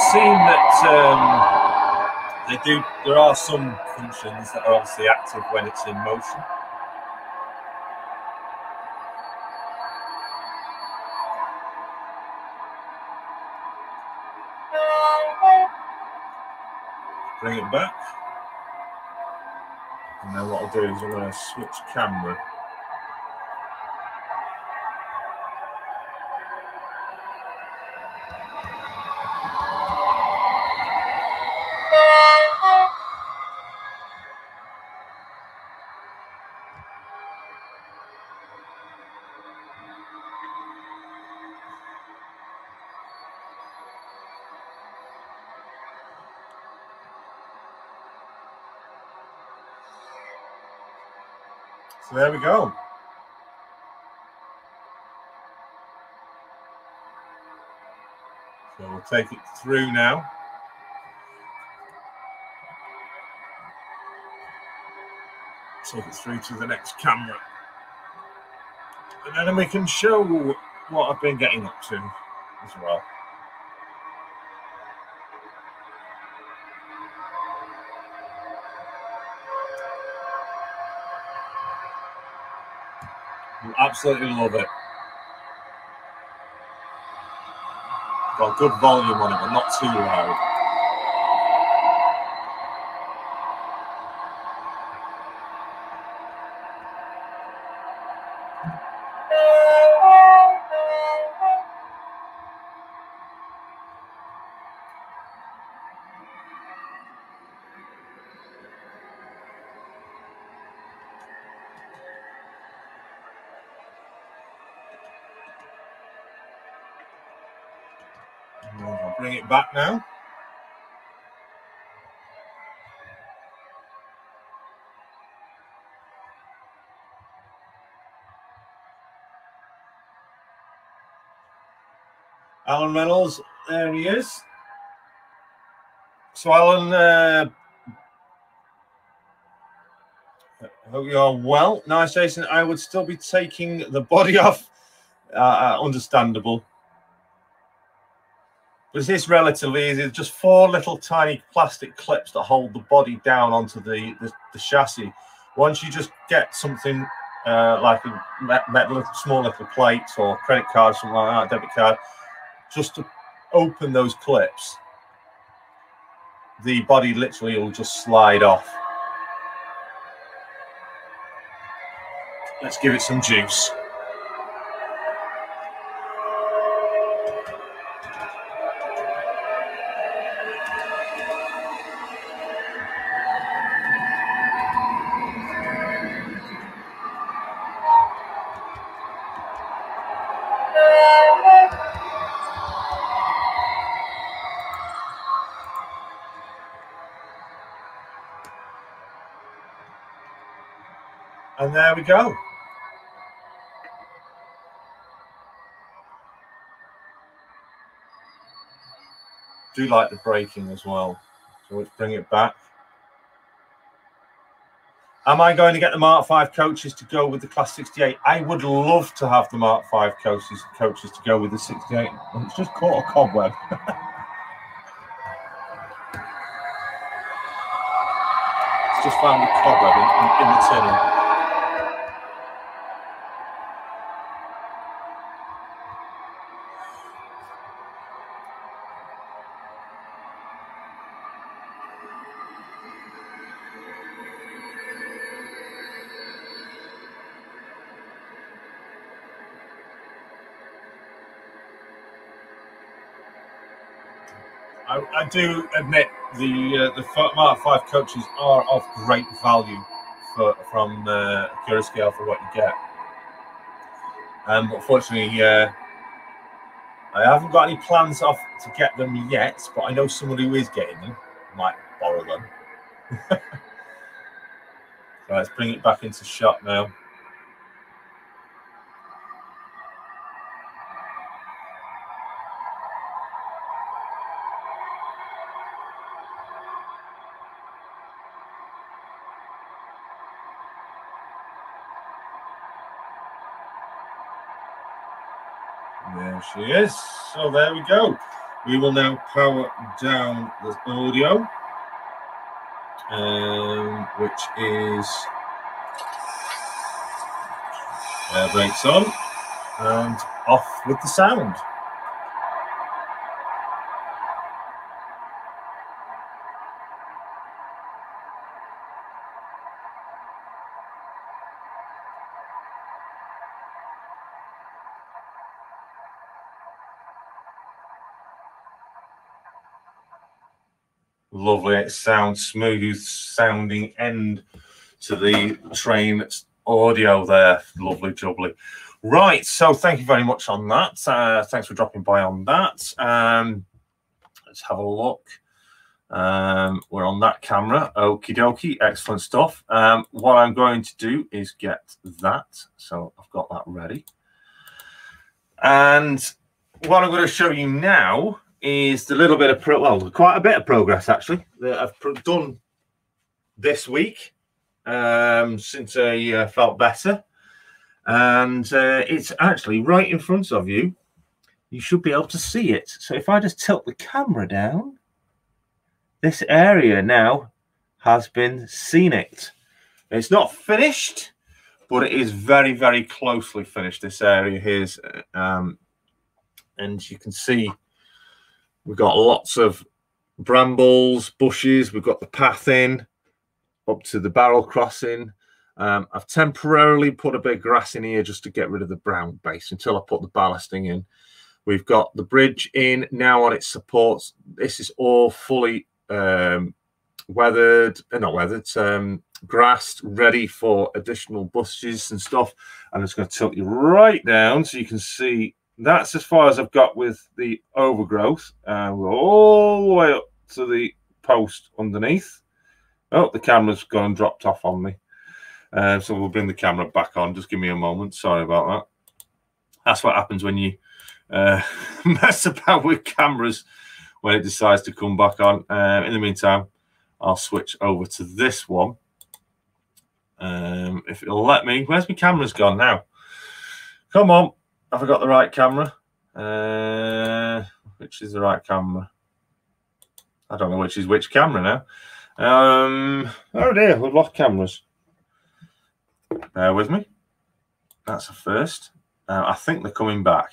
I've seen that um, they do. There are some functions that are obviously active when it's in motion. Bring it back. And then what I'll do is I'm going to switch camera. So there we go. So we'll take it through now. Take it through to the next camera. And then we can show what I've been getting up to as well. Absolutely love it. Got good volume on it, but not too loud. Bring it back now. Alan Reynolds, there he is. So Alan, uh, I hope you are well. Nice, Jason. I would still be taking the body off. Uh, understandable. But this relatively easy. There's just four little tiny plastic clips that hold the body down onto the, the, the chassis. Once you just get something uh, like a metal, small little plate or credit card, something like that, debit card, just to open those clips, the body literally will just slide off. Let's give it some juice. And there we go. Do like the braking as well. So let's bring it back. Am I going to get the Mark five coaches to go with the Class sixty-eight? I would love to have the Mark five coaches, coaches to go with the sixty-eight. It's just caught a cobweb. It's just found a cobweb in, in, in the tunnel. I do admit the uh, the Mark five coaches are of great value for, from uh, Curaçao for what you get. Um, unfortunately, uh, I haven't got any plans off to get them yet, but I know someone who is getting them. I might borrow them. So let's bring it back into shot now. She is. So there we go. We will now power down the audio, um, which is uh, brakes on and off with the sound. Lovely, it sounds smooth sounding end to the train audio there. Lovely jubbly. Right, so thank you very much on that. Uh, thanks for dropping by on that. Um, let's have a look. Um, we're on that camera. Okie dokie, excellent stuff. Um, what I'm going to do is get that. So I've got that ready. And what I'm going to show you now is a little bit of pro well, quite a bit of progress actually that I've done this week um, since I uh, felt better, and uh, it's actually right in front of you. You should be able to see it. So if I just tilt the camera down, this area now has been sceniced. It's not finished, but it is very, very closely finished. This area here, um, and you can see. We've got lots of brambles, bushes. We've got the path in up to the barrel crossing. Um, I've temporarily put a bit of grass in here just to get rid of the brown base until I put the ballasting in. We've got the bridge in now on its supports. This is all fully um, weathered, uh, not weathered, um, grassed, ready for additional bushes and stuff. I'm just going to tilt you right down so you can see. That's as far as I've got with the overgrowth. Uh, we're all the way up to the post underneath. Oh, the camera's gone and dropped off on me. Uh, so we'll bring the camera back on. Just give me a moment. Sorry about that. That's what happens when you uh, mess about with cameras when it decides to come back on. Uh, in the meantime, I'll switch over to this one. Um, if it'll let me. Where's my camera's gone now? Come on. Have I got the right camera? Uh, which is the right camera? I don't know which is which camera now. Um, oh dear, we've lost cameras. Bear with me. That's a first. Uh, I think they're coming back.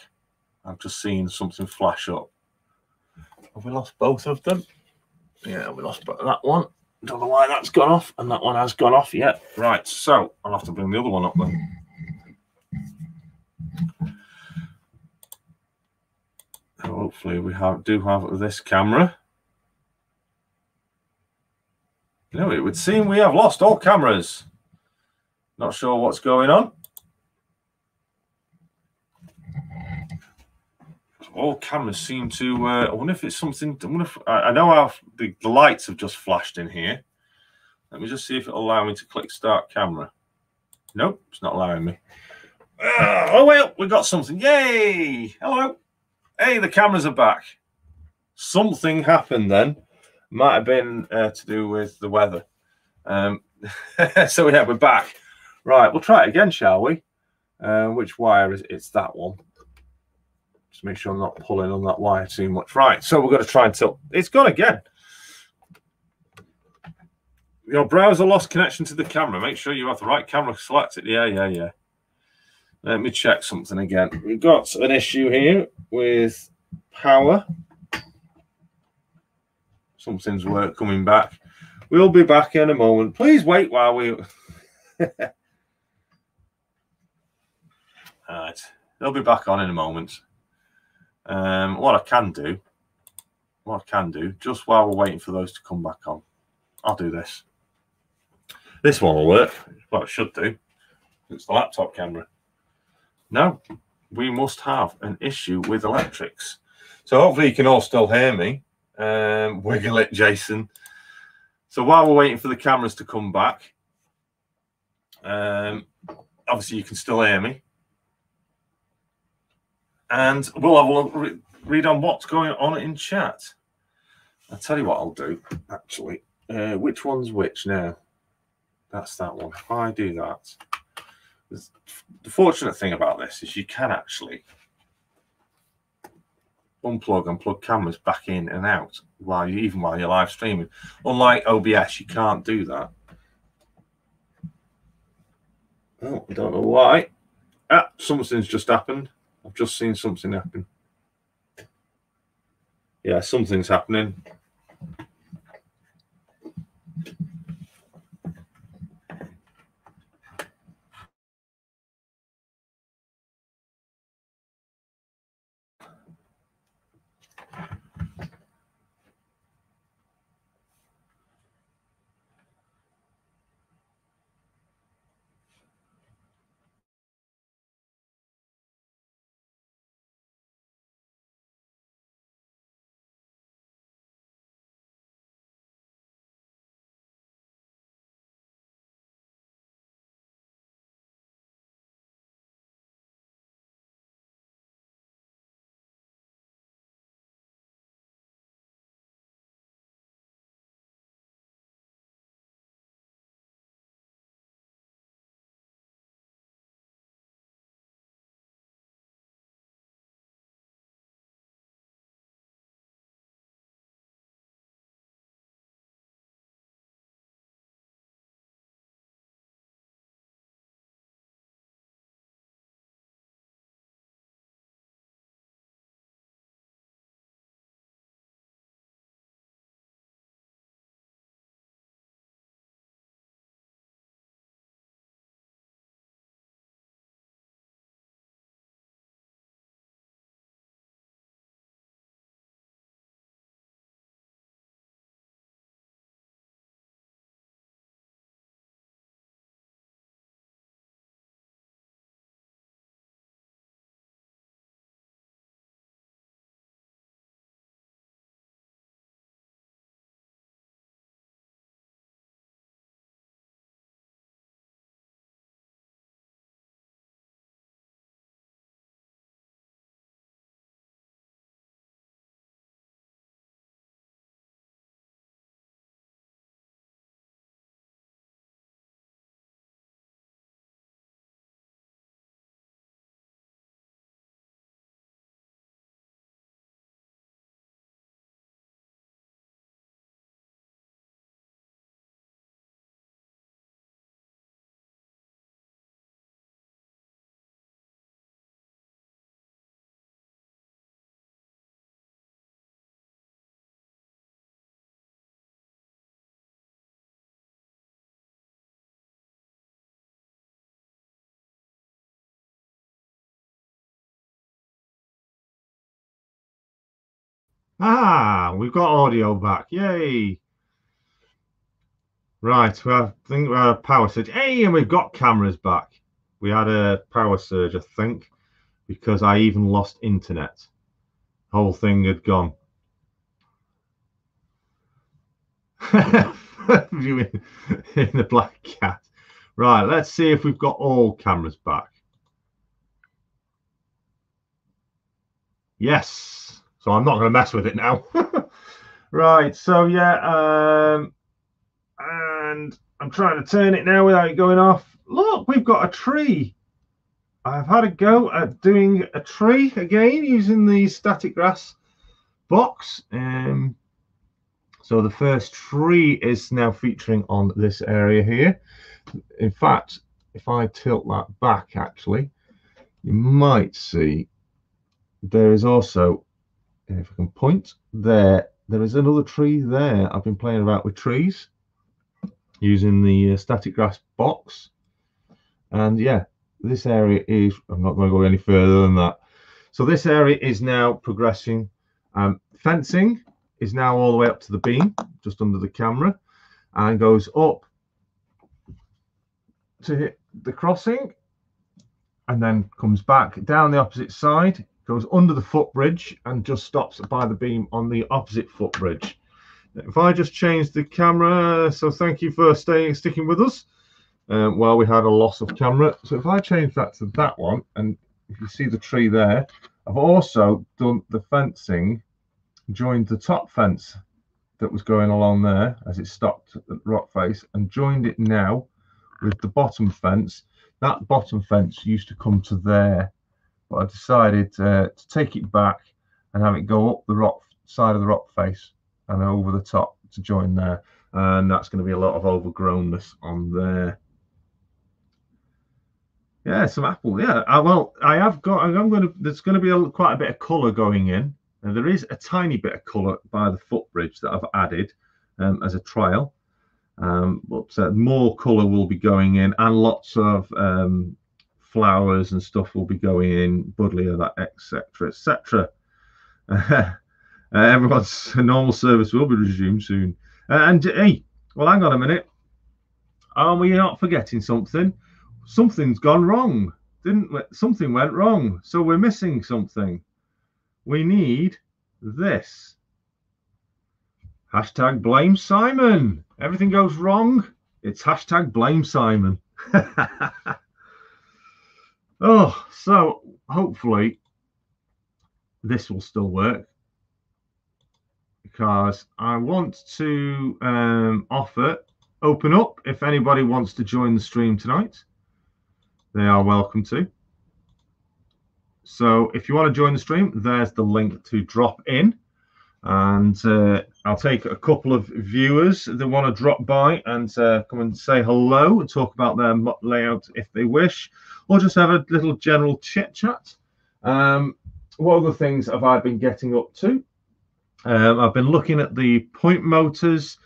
I've just seen something flash up. Have we lost both of them? Yeah, we lost that one. Don't know why that's gone off, and that one has gone off yet. Right, so I'll have to bring the other one up then. Hopefully we have, do have this camera. No, it would seem we have lost all cameras. Not sure what's going on. All cameras seem to. Uh, I wonder if it's something. I wonder if I know how the, the lights have just flashed in here. Let me just see if it'll allow me to click start camera. Nope, it's not allowing me. Uh, oh well, we got something. Yay! Hello. Hey, the cameras are back. Something happened then. Might have been uh, to do with the weather. Um, so, yeah, we're back. Right, we'll try it again, shall we? Uh, which wire is it? It's that one. Just make sure I'm not pulling on that wire too much. Right, so we're going to try and tilt. It's gone again. Your browser lost connection to the camera. Make sure you have the right camera selected. Yeah, yeah, yeah. Let me check something again. We've got an issue here with power. Something's work coming back. We'll be back in a moment. Please wait while we... All right. They'll be back on in a moment. Um, what I can do, what I can do, just while we're waiting for those to come back on, I'll do this. This one will work. Well, it should do. It's the laptop camera. No, we must have an issue with electrics. So hopefully you can all still hear me. Um, wiggle it, Jason. So while we're waiting for the cameras to come back, um, obviously you can still hear me. And we'll have a look, re read on what's going on in chat. I'll tell you what I'll do, actually. Uh, which one's which now? That's that one. If I do that... The fortunate thing about this is you can actually unplug and plug cameras back in and out while you even while you're live streaming. Unlike O B S, you can't do that. Oh, I don't know why. Ah, something's just happened. I've just seen something happen. Yeah, something's happening. Ah, we've got audio back. Yay. Right, well, I think we had a power surge. Hey, and we've got cameras back. We had a power surge, I think, because I even lost internet. The whole thing had gone. in, in the black cat. Right, let's see if we've got all cameras back. Yes. So I'm not going to mess with it now. Right, so yeah, um, and I'm trying to turn it now without it going off. Look, we've got a tree. I've had a go at doing a tree again using the static grass box. Um, so the first tree is now featuring on this area here. In fact, if I tilt that back, actually, you might see there is also... If I can point there, there is another tree there. I've been playing about with trees using the uh, static grass box. And yeah, this area is, I'm not going to go any further than that. So this area is now progressing. Um, fencing is now all the way up to the beam, just under the camera, and goes up to hit the crossing and then comes back down the opposite side, goes under the footbridge and just stops by the beam on the opposite footbridge. If I just change the camera, so thank you for staying, sticking with us. Um, well, we had a loss of camera. So if I change that to that one, and if you see the tree there, I've also done the fencing, joined the top fence that was going along there as it stopped at the rock face and joined it now with the bottom fence. That bottom fence used to come to there. But I decided uh, to take it back and have it go up the rock side of the rock face and over the top to join there. And that's going to be a lot of overgrownness on there. Yeah, some apple. Yeah, I, well, I have got. I'm going to. There's going to be a, quite a bit of colour going in, and there is a tiny bit of colour by the footbridge that I've added um, as a trial. Um, but uh, more colour will be going in, and lots of um, flowers and stuff will be going in, buddleia, that et cetera et cetera. Uh, everyone's normal service will be resumed soon. Uh, and hey, well, hang on a minute. Are we not forgetting something? Something's gone wrong, didn't we? Something went wrong, so we're missing something. We need this. Hashtag blame Simon. Everything goes wrong, it's hashtag blame Simon. Oh, so hopefully this will still work, because I want to um, offer, open up if anybody wants to join the stream tonight. They are welcome to. So if you want to join the stream, there's the link to drop in. And uh, I'll take a couple of viewers that want to drop by and uh, come and say hello and talk about their layout if they wish, or just have a little general chit chat. Um, what other things have I been getting up to? Um, I've been looking at the point motors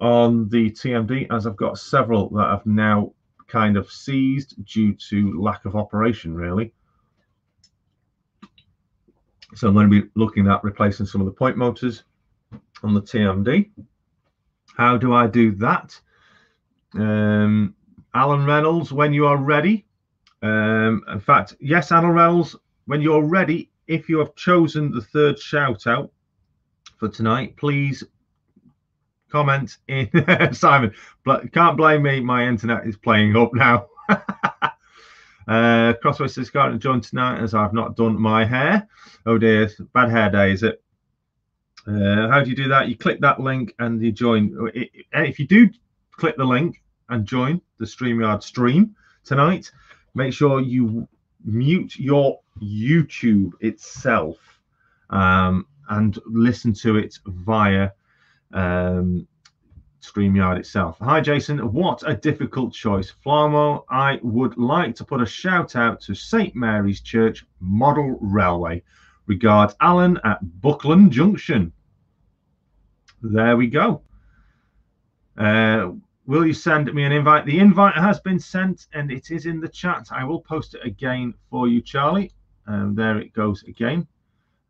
on the T M D, as I've got several that I've now kind of seized due to lack of operation, really. So I'm going to be looking at replacing some of the point motors on the T M D. How do I do that? Um, Alan Reynolds, when you are ready. Um, in fact, yes, Alan Reynolds, when you're ready, if you have chosen the third shout out for tonight, please comment in. Simon, can't blame me, my internet is playing up now. uh Crossways says can't join tonight as I've not done my hair. Oh dear, bad hair day, is it? Uh how do you do that? You click that link and you join. If you do click the link and join the StreamYard stream tonight, make sure you mute your YouTube itself um and listen to it via um StreamYard itself. Hi Jason, what a difficult choice. Flamo, I would like to put a shout out to Saint Mary's Church Model Railway. Regards, Alan at Buckland Junction. There we go. Uh, will you send me an invite? The invite has been sent and it is in the chat. I will post it again for you, Charlie. Um, there it goes again.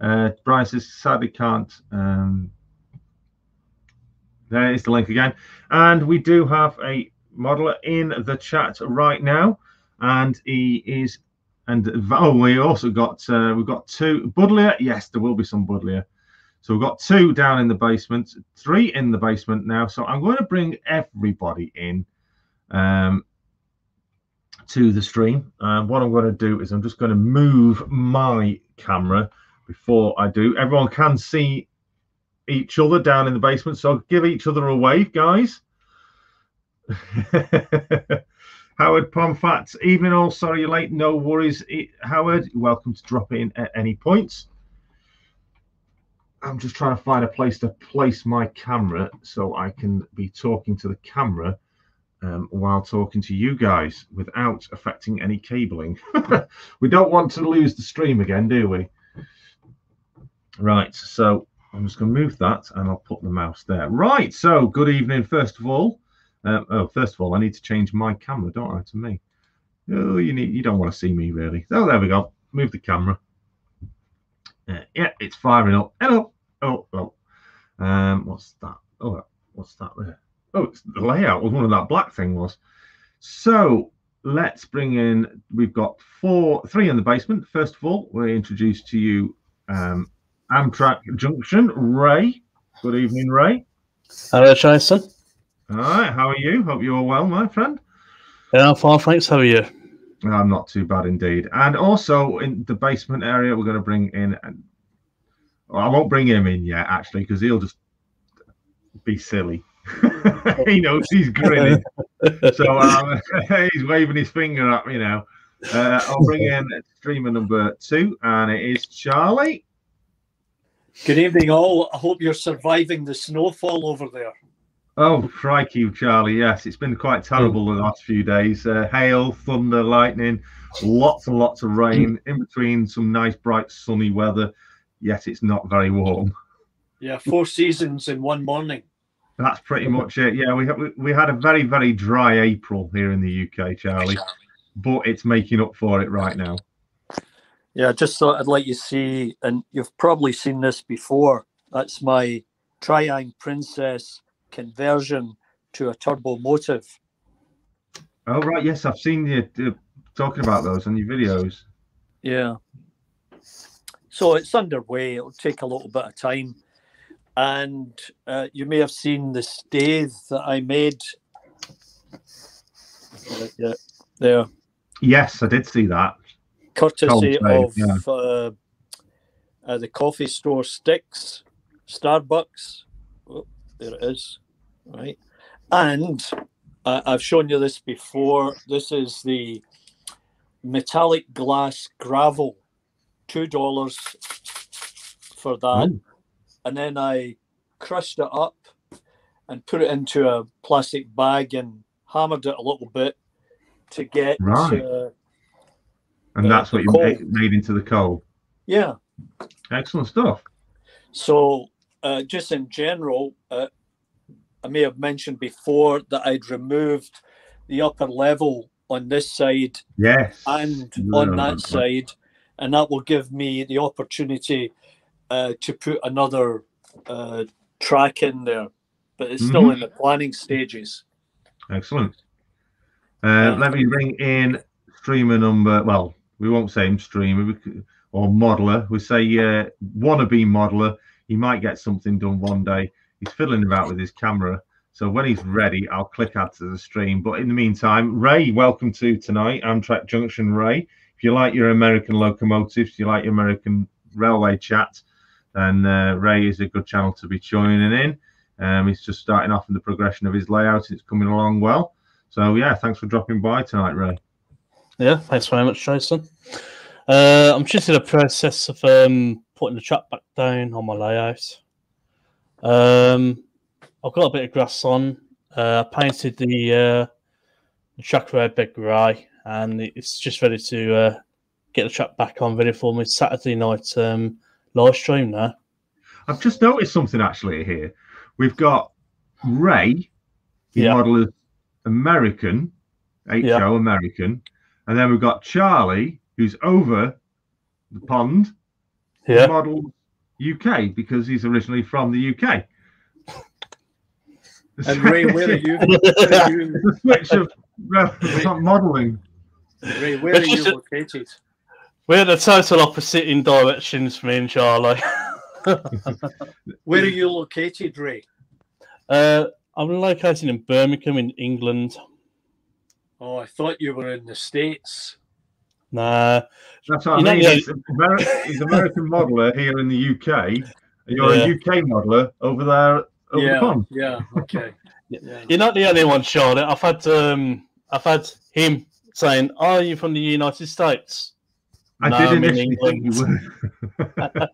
Uh, Bryce says, sadly can't... Um, There is the link again. And we do have a modeler in the chat right now. And he is, and oh, we also got, uh, we've got two buddleia. Yes, there will be some buddleia. So we've got two down in the basement, three in the basement now. So I'm going to bring everybody in um, to the stream. And uh, what I'm going to do is I'm just going to move my camera before I do. Everyone can see each other down in the basement, so give each other a wave, guys. Howard Pomfat, evening all, sorry you're late, no worries. It, Howard, welcome to drop in at any point. I'm just trying to find a place to place my camera so I can be talking to the camera um, while talking to you guys without affecting any cabling. We don't want to lose the stream again, do we? Right, so I'm just going to move that and I'll put the mouse there. Right, so good evening, first of all. Um, oh, first of all, I need to change my camera, don't I, to me? Oh, you need, you don't want to see me, really. Oh, there we go. Move the camera. Uh, yeah, it's firing up. Hello. Oh, oh. Um, what's that? Oh, what's that there? Oh, it's the layout. One of that black thing was. So let's bring in, we've got four, three in the basement. First of all, we're introduced to you, um, Amtrak Junction, Ray. Good evening, Ray. Hello, Jason. All right, how are you? Hope you're well, my friend. Yeah, I'm fine, thanks. How are you? I'm not too bad indeed. And also in the basement area, we're going to bring in... Well, I won't bring him in yet, actually, because he'll just be silly. He knows he's grinning. So um, he's waving his finger at me now. Uh, I'll bring in streamer number two, and it is Charlie. Good evening, all. I hope you're surviving the snowfall over there. Oh, crikey, Charlie. Yes, it's been quite terrible the last few days. Uh, hail, thunder, lightning, lots and lots of rain, in between some nice, bright, sunny weather. Yet it's not very warm. Yeah, four seasons in one morning. That's pretty much it. Yeah, we, we, we had a very, very dry April here in the U K, Charlie. But it's making up for it right now. Yeah, I just thought I'd let you see, and you've probably seen this before, that's my Triang Princess conversion to a turbo motive. Oh, right, yes, I've seen you uh, talking about those on your videos. Yeah. So it's underway. It'll take a little bit of time. And uh, you may have seen the stave that I made. Yeah, there. Yes, I did see that. Courtesy Cold of yeah. uh, uh, the coffee store Sticks, Starbucks. Oh, there it is. Right. And uh, I've shown you this before. This is the metallic glass gravel, two dollars for that. Ooh. And then I crushed it up and put it into a plastic bag and hammered it a little bit to get... Right. Uh, And that's uh, what you made, made into the coal. Yeah. Excellent stuff. So uh, just in general, uh, I may have mentioned before that I'd removed the upper level on this side yes. and yeah, on that side. And that will give me the opportunity uh, to put another uh, track in there. But it's mm-hmm. still in the planning stages. Excellent. Uh, yeah. Let me bring in streamer number, well, we won't say him streamer or modeler. We say uh, wannabe modeler. He might get something done one day. He's fiddling about with his camera. So when he's ready, I'll click add to the stream. But in the meantime, Ray, welcome to tonight, Amtrak Junction. Ray, if you like your American locomotives, you like your American railway chat, then uh, Ray is a good channel to be joining in. Um, he's just starting off in the progression of his layout. It's coming along well. So, yeah, thanks for dropping by tonight, Ray. Yeah, thanks very much, Jason. Uh, I'm just in the process of um, putting the track back down on my layout. Um, I've got a bit of grass on. Uh, I painted the, uh, the track road bed grey, and it's just ready to uh, get the track back on ready for me Saturday night um, live stream now. I've just noticed something actually here. We've got Ray, the yeah. model of American, H O yeah. American. And then we've got Charlie, who's over the pond, yeah. model U K, because he's originally from the U K. And Ray, where are you? Where are you? The switch of uh, modelling. Ray, where are you located? We're the total opposite in directions for me and Charlie. Where are you located, Ray? Uh, I'm located in Birmingham in England. Oh, I thought you were in the States. Nah. That's what you I mean. He's an American, American modeler here in the U K. And you're yeah. a U K modeler over there over yeah, the pond. Yeah, okay. Yeah. You're not the only one, Charlotte. I've had um, I've had him saying, "Are you from the United States?" I no, did initially think you were.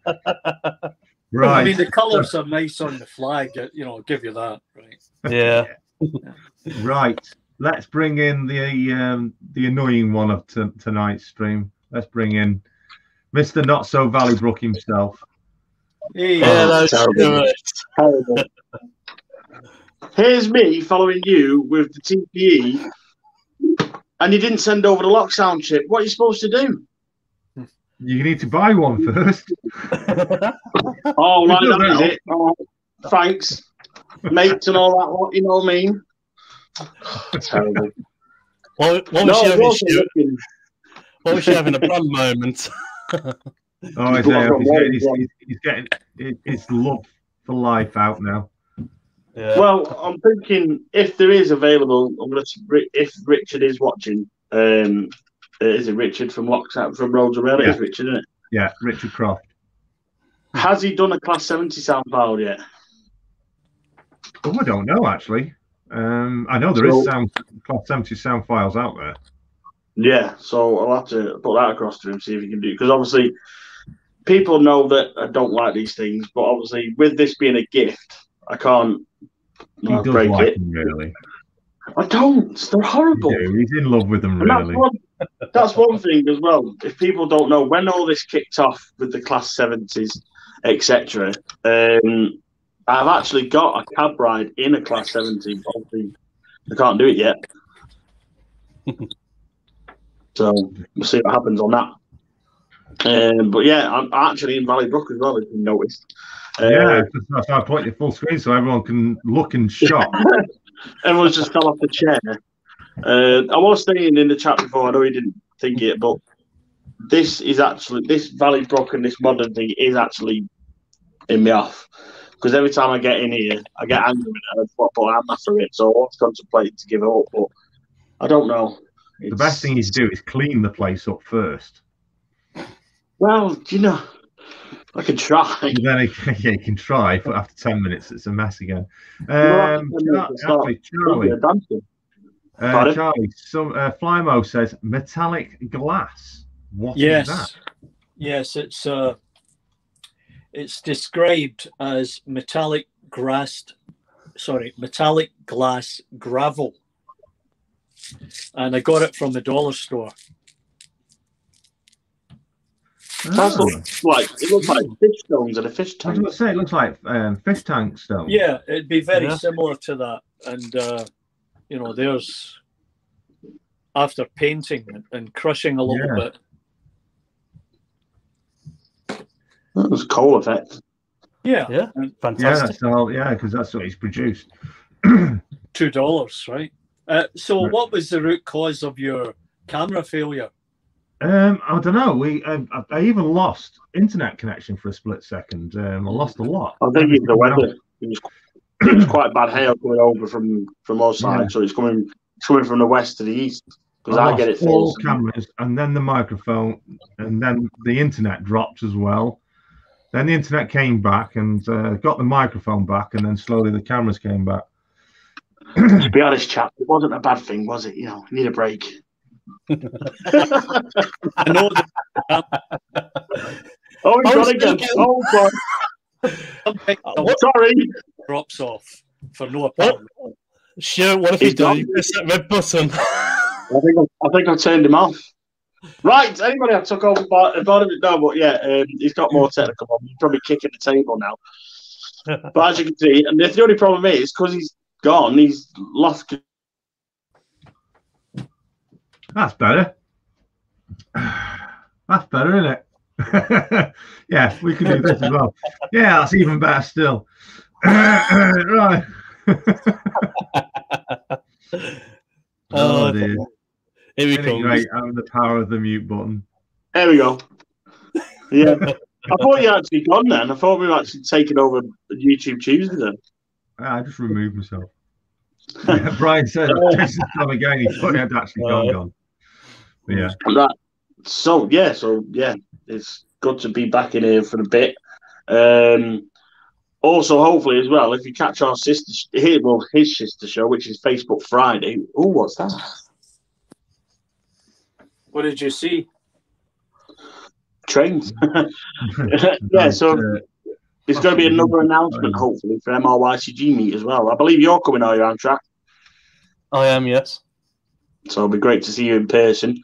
Right. I mean, the colours are nice on the flag. You know, I'll give you that. Right. Yeah. yeah. Right. Let's bring in the um, the annoying one of t tonight's stream. Let's bring in Mister Not So Valley Brook himself. Hey, oh, hello, hello. Here's me following you with the T P E, and you didn't send over the lock sound chip. What are you supposed to do? You need to buy one first. Oh, right, that is it. Oh, thanks, mates, and all that. What you know what I mean? Terrible. What, what, no, was she was having, what was she having a bum moment? Oh, I say, he's getting, he's, he's getting it's love for life out now. Yeah. Well, I'm thinking if there is available, I'm gonna, if Richard is watching, um, is it Richard from Locks Out from Roads and Rails? Yeah. Is Richard, isn't it? Yeah, Richard Croft. Has he done a Class seventy soundcloud yet? Oh, I don't know actually. Um, I know there so, is sound Class seventy sound files out there. Yeah, so I'll have to put that across to him, see if he can do it. Because obviously people know that I don't like these things, but obviously with this being a gift, I can't you know, break like it. Them, really. I don't. They're horrible. You do. He's in love with them, and really. That's one, that's one thing as well. If people don't know, when all this kicked off with the Class seventies, et cetera, um, I've actually got a cab ride in a Class seventy. I can't do it yet. So we'll see what happens on that. Um, but yeah, I'm actually in Valley Brook as well, if you noticed. Uh, yeah, that's how I put your full screen so everyone can look and shop. Everyone's just fell off the chair. Uh, I was saying in the chat before, I know you didn't think it, but this is actually, this Valley Brook and this modern thing is actually in me off. Because every time I get in here, I get angry with it, but I'm after it. So I was contemplating to give it up, but I don't know. It's... The best thing you do is clean the place up first. Well, you know, I can try. Then I, yeah, you can try, but after ten minutes, it's a mess again. Um, no, actually, Charlie, uh, Charlie, some uh, Flymo says metallic glass. What yes. is that? Yes, it's uh, it's described as metallic glass. Sorry, metallic glass gravel. And I got it from the dollar store. That's oh. like it looks like fish stones and a fish tank. I was going to say it looks like um, fish tank stones. Yeah, it'd be very yeah. similar to that. And uh, you know, there's after painting and, and crushing a little yeah. bit. That was coal effect. Yeah, yeah, fantastic. Yeah, all, yeah, because that's what he's produced. Two dollars, right? Uh, so, right. What was the root cause of your camera failure? Um, I don't know. We, um, I, I even lost internet connection for a split second. Um, I lost a lot. I think it's the weather. It was, it was quite bad hail coming over from from our side, yeah. so it's coming it's coming from the west to the east. Because I, I get it. All cameras, and then the microphone, and then the internet dropped as well. Then the internet came back and uh, got the microphone back, and then slowly the cameras came back. To be honest, chap, it wasn't a bad thing, was it? You know, need a break. I know that. Oh, he's gone again. Oh, God. Oh, sorry. Drops off for no apparent. Oh. Sure, what if he's done? You press that red button. I think I, I think I turned him off. Right, anybody I took over about, about him? No, but yeah, um, he's got more technical problems. He's probably kicking the table now. But as you can see, and the only problem is because he's gone, he's lost. That's better. That's better, isn't it? Yeah, we can do this as well. Yeah, that's even better still. Right. Oh, dear. Here we go. Great having the power of the mute button. There we go. Yeah. I thought you actually gone then. I thought we were actually taking over YouTube Tuesday then. I just removed myself. Yeah, Brian said, this is time again. He thought he had actually gone, gone. But yeah. That, so, yeah, so, yeah, it's good to be back in here for a bit. Um, also, hopefully, as well, if you catch our sister, well, his sister show, which is Facebook Friday. Oh, what's that? What did you see? Trains. Yeah, so... Uh, There's going to be another announcement, hopefully, for M R Y C G meet as well. I believe you're coming, are you, Amtrak? I am, yes. So it'll be great to see you in person.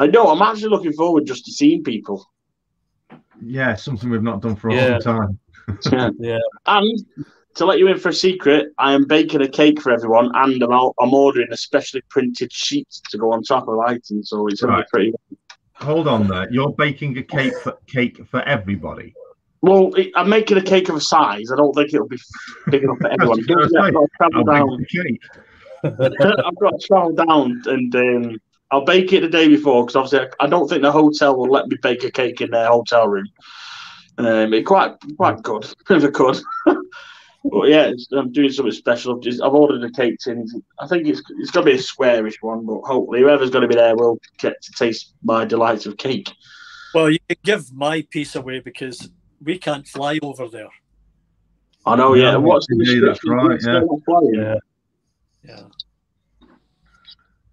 I know, I'm actually looking forward just to seeing people. Yeah, something we've not done for a yeah. long time. Yeah. Yeah. And to let you in for a secret, I am baking a cake for everyone, and I'm, out, I'm ordering a specially printed sheet to go on top of items, so it's going right. to be pretty good. Hold on there. You're baking a cake for, cake for everybody? Well, I'm making a cake of a size. I don't think it'll be big enough for everyone. I've got to travel down. I've got to travel down, and um, I'll bake it the day before because obviously I don't think the hotel will let me bake a cake in their hotel room. Um, it's quite quite good if I could. But yeah, it's, I'm doing something special. I've, just, I've ordered a cake tin. I think it's it's going to be a squarish one, but hopefully whoever's going to be there will get to taste my delights of cake. Well, you can give my piece away because. We can't fly over there. I know, yeah. yeah. What's the yeah, that's right, yeah. Flying? Yeah.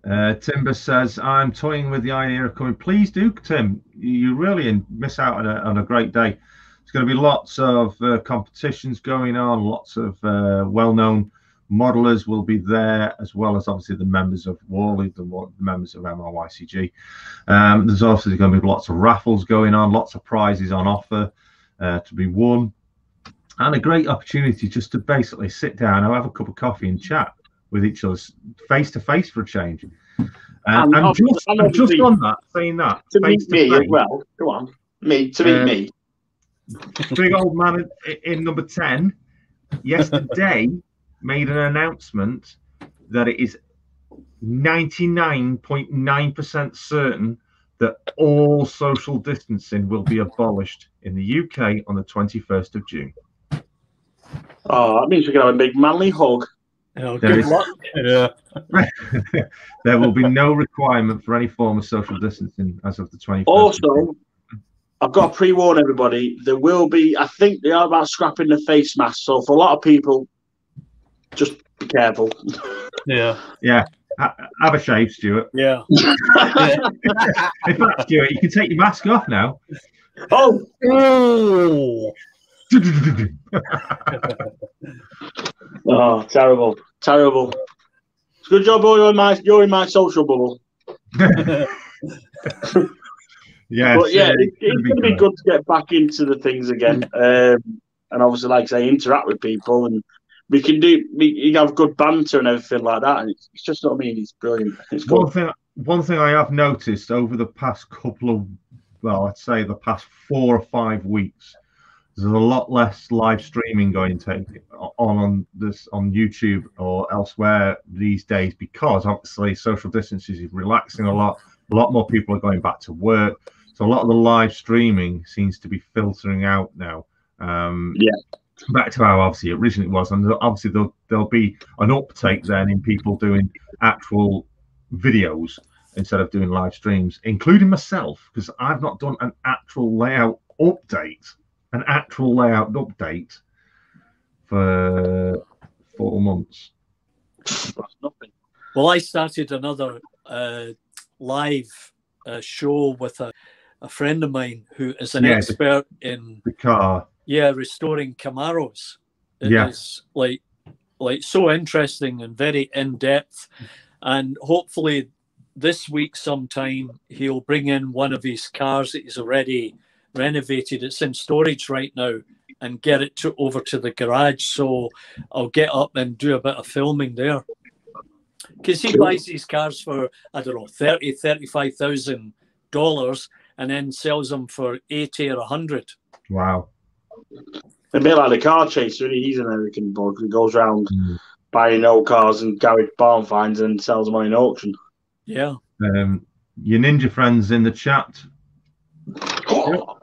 yeah. Uh, Timber says, I'm toying with the idea of coming. Please do, Tim. you really miss out on a, on a great day. There's going to be lots of uh, competitions going on. Lots of uh, well-known modelers will be there, as well as obviously the members of Wally, the, the members of M R Y C G. Um, there's also going to be lots of raffles going on, lots of prizes on offer uh, to be won, and a great opportunity just to basically sit down and have a cup of coffee and chat with each other face to face for a change. Uh, and and just, and just on that, saying that, to meet me as well. Go on, me to meet uh, me. Big old man in, in number ten yesterday made an announcement that it is ninety-nine point nine percent certain that all social distancing will be abolished in the U K on the twenty-first of June. Oh, that means we're going to have a big manly hug. Oh, there, is, yeah. There will be no requirement for any form of social distancing as of the twenty-first. Also, I've got to pre-warn everybody, there will be, I think they are about scrapping the face masks, so for a lot of people, just be careful. Yeah. Yeah. Have a shave, Stuart. Yeah. In fact, Stuart, you can take your mask off now. Oh! Oh! Oh, terrible. Terrible. It's a good job you're in my, you're in my social bubble. Yeah, but yeah, it's, it's going to be good to get back into the things again, um, and obviously, like I say, interact with people, and we can do we you have good banter and everything like that. And it's, it's just what I mean. It's brilliant. It's one cool. thing. One thing I have noticed over the past couple of, well, I'd say the past four or five weeks, there's a lot less live streaming going to, on on this on YouTube or elsewhere these days, because obviously social distances is relaxing a lot. A lot more people are going back to work. So a lot of the live streaming seems to be filtering out now. Um, yeah. Back to how obviously originally it was, and obviously there'll, there'll be an uptake then in people doing actual videos instead of doing live streams, including myself, because I've not done an actual layout update, an actual layout update for four months. That's nothing. Well, I started another uh, live uh, show with a. a friend of mine who is an yeah, expert in the car, yeah, restoring Camaros. It yeah. is like, like so interesting and very in depth. And hopefully this week sometime he'll bring in one of his cars that he's already renovated. It's in storage right now, and get it to over to the garage. So I'll get up and do a bit of filming there, because he buys these cars for I don't know thirty, thirty-five thousand dollars. And then sells them for eighty or a hundred. Wow! A bit like the car chaser. He's an American bug who goes around mm. buying old cars and garage barn finds and sells them on an auction. Yeah. Um, your ninja friends in the chat. Oh.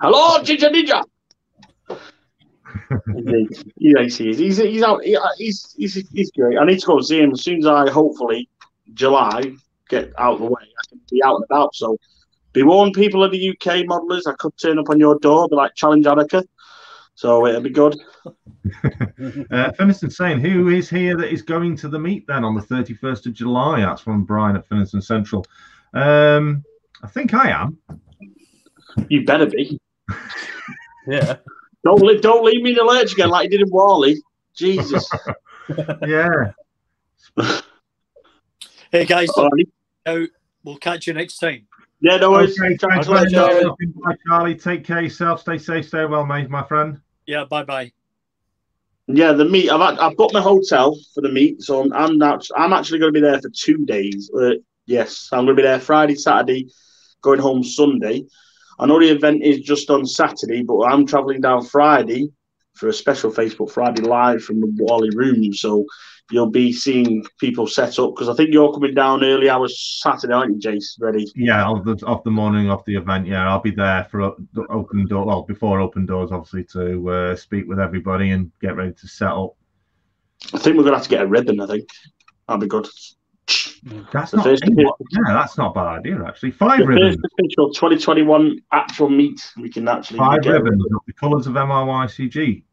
Hello, Ginger Ninja. Yeah, he sees. He's he's out. He's he's he's great. I need to go see him as soon as I hopefully July. Get out of the way. I can be out and about. So be warned, people of the U K modelers, I could turn up on your door, be like, challenge Annika. So it'll be good. uh, Finniston saying, who is here that is going to the meet then on the thirty-first of July? That's from Brian at Finniston Central. Um, I think I am. You better be. Yeah. Don't, li don't leave me in the lurch again like you did in Wally. Jesus. Yeah. Hey, guys. All right. Out. We'll catch you next time. Yeah, no worries. Okay, thanks, Charlie. Bye, Charlie. Take care of yourself. Stay safe. Stay well, mate, my friend. Yeah, bye-bye. Yeah, the meet. I've I've got my hotel for the meet, so I'm I'm, not, I'm actually going to be there for two days. Uh, yes, I'm going to be there Friday, Saturday, going home Sunday. I know the event is just on Saturday, but I'm travelling down Friday for a special Facebook Friday live from the Wally room. So you'll be seeing people set up, because I think you're coming down early hours Saturday, aren't you, Jace? Ready? Yeah, of the, of the morning of the event. Yeah, I'll be there for open door, well, before open doors, obviously, to uh, speak with everybody and get ready to set up. I think we're gonna have to get a ribbon. I think that'd be good. That's the not first official, yeah, that's not a bad idea actually. Five the ribbons. First official twenty twenty-one actual meet. We can actually five ribbons of the colours of M R Y C G.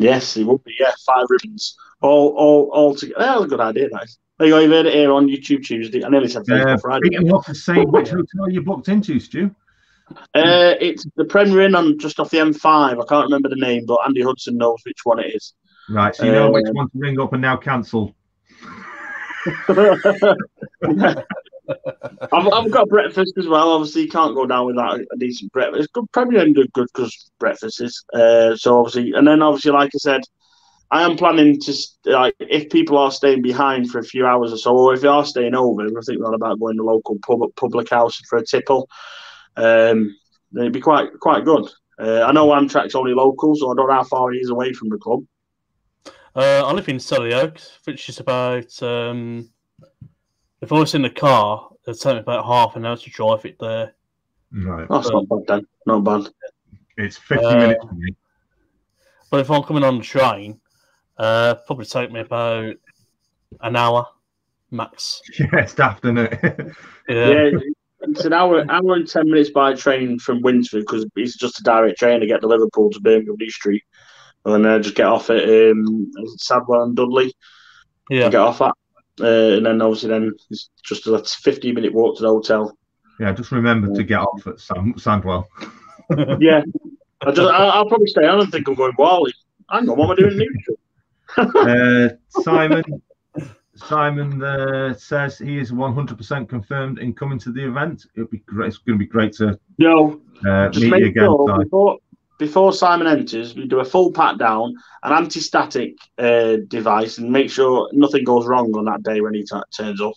Yes, it would be. Yeah, five ribbons. All, all, all together. That's a good idea, guys. There you go, you've heard it here on YouTube Tuesday. I nearly said Facebook uh, Friday. What to say, which hotel you booked into, Stu? Uh, it's the Premier Inn on just off the M five. I can't remember the name, but Andy Hudson knows which one it is. Right, so you know um, which one to ring up and now cancel. I've, I've got breakfast as well. Obviously, you can't go down without a decent breakfast. It's good. Premier Inn did good because breakfast is. Uh, so obviously, and then obviously, like I said, I am planning to, like, if people are staying behind for a few hours or so, or if they are staying over, I think we're on about going to local pub, public house for a tipple. Um, it'd be quite quite good. Uh, I know Amtrak's only local, so I don't know how far he is away from the club. Uh, I live in Selly Oaks, which is about. Um, if I was in the car, it'd take me about half an hour to drive it there. Right, that's um, not bad then. Not bad. It's fifty uh, minutes. But if I'm coming on the train. Uh, probably take me about an hour max. Yeah, it's daft, isn't it? yeah. yeah, it's an hour, hour and ten minutes by train from Winsford because it's just a direct train to get to Liverpool to Birmingham New Street, and then uh, just get off at um, Sadwell and Dudley. Yeah, get off at, uh, and then obviously then it's just a fifteen-minute walk to the hotel. Yeah, just remember to get off at Sam Sandwell. yeah, I just, I, I'll probably stay on and think I'm going Wally. Hang on, what am I doing in Newcastle? uh, Simon Simon uh, says he is one hundred percent confirmed in coming to the event. It'll be great. It's going to be great to Yo, uh, meet you again. Sure, before, before Simon enters, we do a full pat down, an anti-static uh, device, and make sure nothing goes wrong on that day when he t turns up.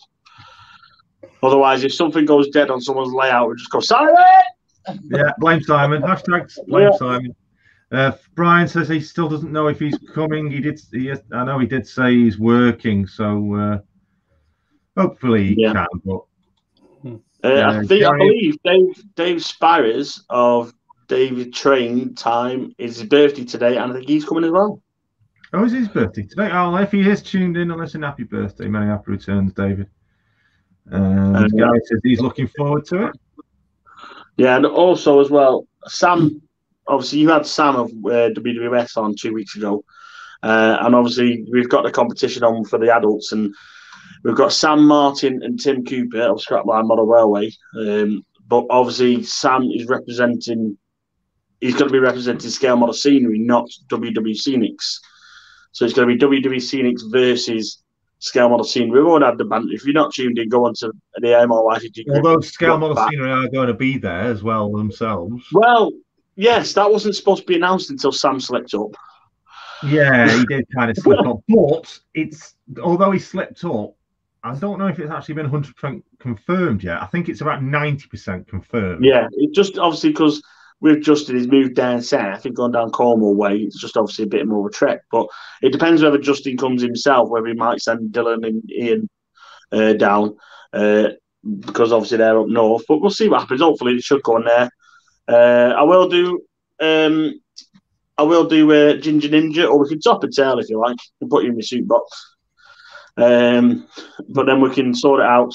Otherwise, if something goes dead on someone's layout, we just go Simon. Yeah, blame Simon. Hashtags blame yeah. Simon. Uh, Brian says he still doesn't know if he's coming. He did. He, I know he did say he's working, so uh, hopefully he yeah. can. But, uh, uh, I, think, I believe Dave, Dave Sparrows of David Train Time is his birthday today, and I think he's coming as well. Oh, is his birthday today? Oh, if he is tuned in, unless an happy birthday, many happy returns, David. And um, Gary says he's looking forward to it. Yeah, and also as well, Sam. Obviously, you had Sam of uh, W W S on two weeks ago. Uh, and obviously, we've got the competition on for the adults. And we've got Sam Martin and Tim Cooper of Scrapline Model Railway. Um, but obviously, Sam is representing, he's going to be representing Scale Model Scenery, not WWScenics. So it's going to be WWScenics versus Scale Model Scenery. We've already had the banter. If you're not tuned in, go on to the M R Y C G. Although Scale Model back. Scenery are going to be there as well themselves. Well, yes, that wasn't supposed to be announced until Sam slipped up. Yeah, he did kind of slip up. But it's, although he slipped up, I don't know if it's actually been one hundred percent confirmed yet. I think it's about ninety percent confirmed. Yeah, it just obviously because with Justin, he's moved down south and gone down Cornwall way. It's just obviously a bit more of a trek. But it depends whether Justin comes himself, whether he might send Dylan and Ian uh, down uh, because obviously they're up north. But we'll see what happens. Hopefully, it should go on there. Uh, I will do. Um, I will do uh, Ginger Ninja, or we can top a tail if you like, and put you in your suit box. Um, but then we can sort it out.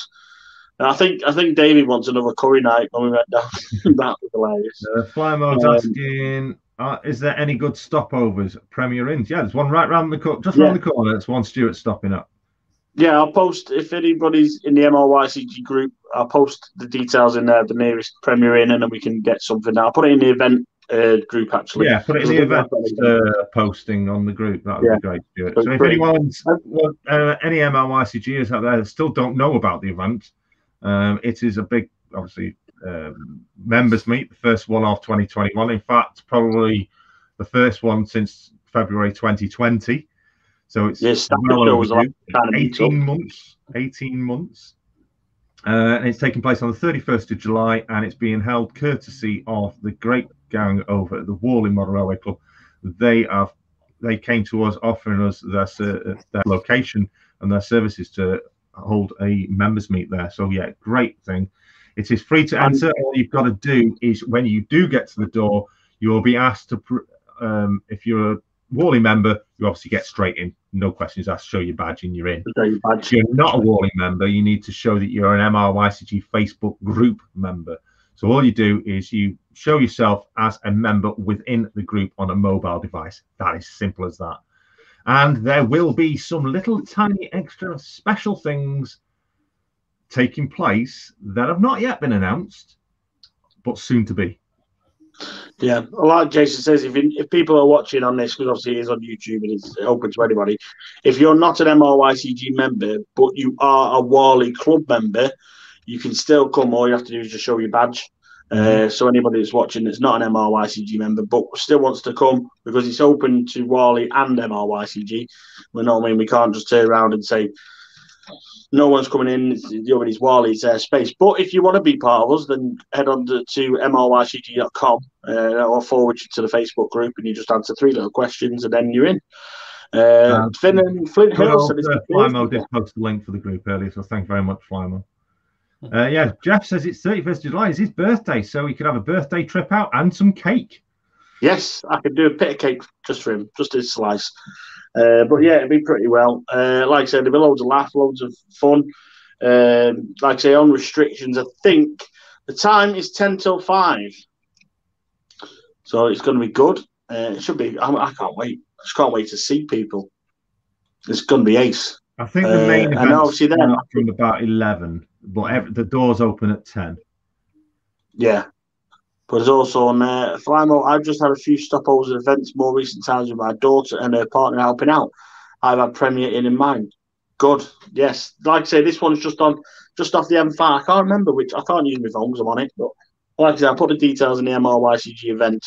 And I think. I think David wants another curry night when we went down. That was hilarious. Uh, Flymo's um, asking, uh, is there any good stopovers at Premier Inns? Yeah, there's one right round the corner. Just yeah. round the corner. It's one Stuart stopping up. Yeah, I'll post if anybody's in the M R Y C G group. I'll post the details in there, the nearest Premier Inn, and then we can get something. I'll put it in the event uh, group actually. Yeah, put it in the event uh, posting on the group. That would yeah. be great to do it. So, so if anyone's uh, any M R Y C Gers out there that still don't know about the event, um, it is a big, obviously, um, members meet, the first one of twenty twenty-one. In fact, probably the first one since February twenty twenty. So it's yes, like eighteen months, eighteen months. Uh, and it's taking place on the thirty-first of July, and it's being held courtesy of the great gang over at the Wally Model Railway Club. They are, they came to us offering us their, their location and their services to hold a members meet there. So yeah, great thing. It is free to enter. All you've got to do is when you do get to the door, you will be asked to, um, if you're a Wally member, you obviously get straight in, no questions asked, show your badge and you're in. Your badge. If you're not a Wally member, you need to show that you're an M R Y C G Facebook group member. So all you do is you show yourself as a member within the group on a mobile device. That is simple as that. And there will be some little tiny extra special things taking place that have not yet been announced, but soon to be. Yeah, like Jason says, if, in, if people are watching on this, because obviously it is on YouTube and it's open to anybody, if you're not an M R Y C G member, but you are a Wally Club member, you can still come. All you have to do is just show your badge. Uh, so anybody that's watching that's not an M R Y C G member but still wants to come, because it's open to Wally and M R Y C G, we know what I mean, we can't just turn around and say no one's coming in, it's, you know, it's Wally's uh, space. But if you want to be part of us, then head on to, to M R Y C G dot com uh, or forward you to the Facebook group, and you just answer three little questions and then you're in. Uh, um, Finn and Flint Hill said, Flymo did post the link for the group earlier, so thank you very much, Flymo. Uh, yeah, Jeff says it's thirty-first of July. It's his birthday, so he could have a birthday trip out and some cake. Yes, I could do a bit of cake just for him, just his slice. Uh, but yeah, it'd be pretty well. Uh, like I said, there'll be loads of laugh, loads of fun. Um, like I say, on restrictions, I think the time is ten till five. So it's going to be good. Uh, it should be. I, I can't wait. I just can't wait to see people. It's going to be ace. I think the main event uh, is from about eleven. But every, the doors open at ten. Yeah. But it's also on uh, Flymo. I've just had a few stopovers at events more recent times with my daughter and her partner helping out. I've had Premier Inn in mind. Good. Yes. Like I say, this one's just on, just off the M five. I can't remember which. I can't use my phone because I'm on it. But like I say, I'll put the details in the M R Y C G event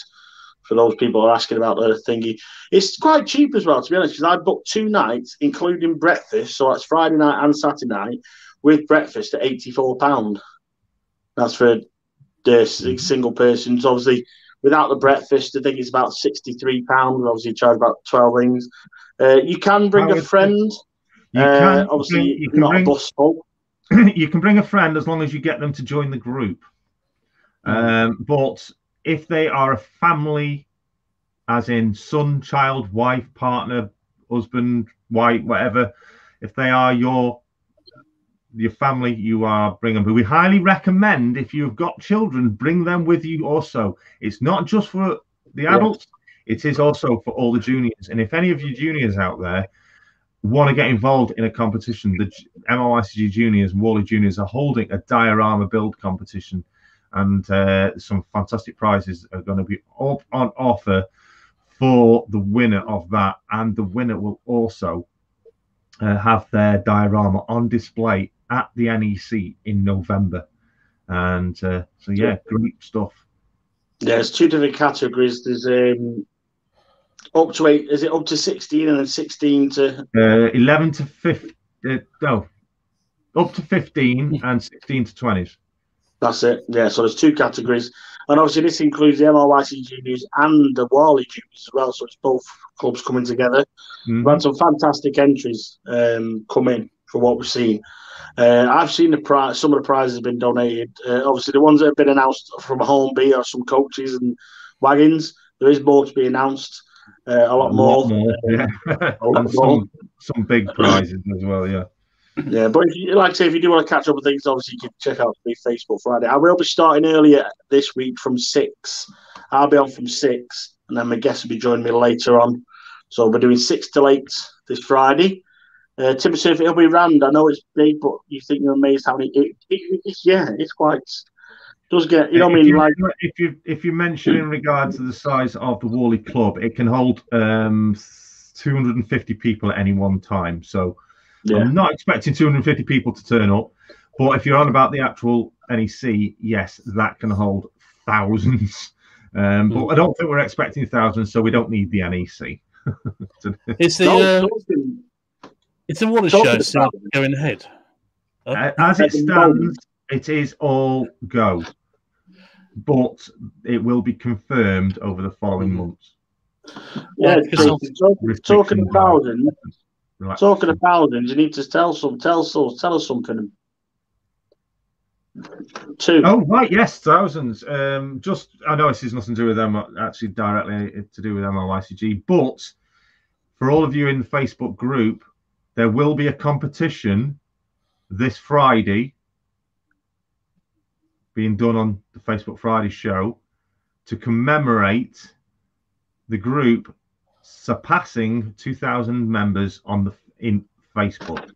for those people who are asking about the thingy. It's quite cheap as well, to be honest, because I booked two nights, including breakfast. So that's Friday night and Saturday night, with breakfast at eighty-four pounds. That's for the single person. So obviously, without the breakfast, I think it's about sixty-three pounds. Obviously, you charge about twelve rings. Uh, you can bring a friend. You uh, can, obviously, you can not bring, a bus full. You can bring a friend as long as you get them to join the group. Um, but if they are a family, as in son, child, wife, partner, husband, wife, whatever, if they are your... your family, you are bring them. But we highly recommend, if you've got children, bring them with you also. It's not just for the adults, yeah. It is also for all the juniors. And if any of you juniors out there want to get involved in a competition, the M R Y C G juniors and Wally juniors are holding a diorama build competition, and uh, some fantastic prizes are going to be up on offer for the winner of that, and the winner will also uh, have their diorama on display at the N E C in November. And uh, so yeah, great stuff. Yeah, there's two different categories. There's um up to eight, is it up to sixteen, and then sixteen to uh, eleven to fifteen? Uh, no, up to fifteen and sixteen to twenties. That's it. Yeah, so there's two categories, and obviously this includes the M R Y C juniors and the Wally juniors as well. So it's both clubs coming together. Mm-hmm. We've had some fantastic entries um, come in for what we've seen. Uh, I've seen the prize. Some of the prizes have been donated. Uh, obviously, the ones that have been announced from Hornby are some coaches and wagons. There is more to be announced. Uh, a lot a more. Lot more yeah. a lot and more. Some, some big prizes as well. Yeah. Yeah, but if you, like I say, if you do want to catch up with things, obviously you can check out the Facebook Friday. I will be starting earlier this week from six. I'll be on from six, and then my guests will be joining me later on. So we're doing six till eight this Friday. Uh, Tim said it'll be round. I know it's big, but you think you're amazed how many. It, it, it, yeah, it's quite. It does get. You know what I mean? Like if you if you mention in regard to the size of the Wally Club, it can hold um, two hundred fifty people at any one time. So. Yeah. I'm not expecting two hundred fifty people to turn up, but if you're on about the actual N E C, yes, that can hold thousands. Um, but I don't think we're expecting thousands, so we don't need the N E C. It's the uh, it's the water show still going ahead. Uh, as it stands, it is all go, but it will be confirmed over the following months. Yeah, talking about it. Relax. Talking of thousands, you need to tell some, tell some, tell us something. Two. Oh right, yes, thousands. Um, just I know this has nothing to do with them actually directly to do with M R Y C G, but for all of you in the Facebook group, there will be a competition this Friday being done on the Facebook Friday show to commemorate the group surpassing two thousand members on the in Facebook.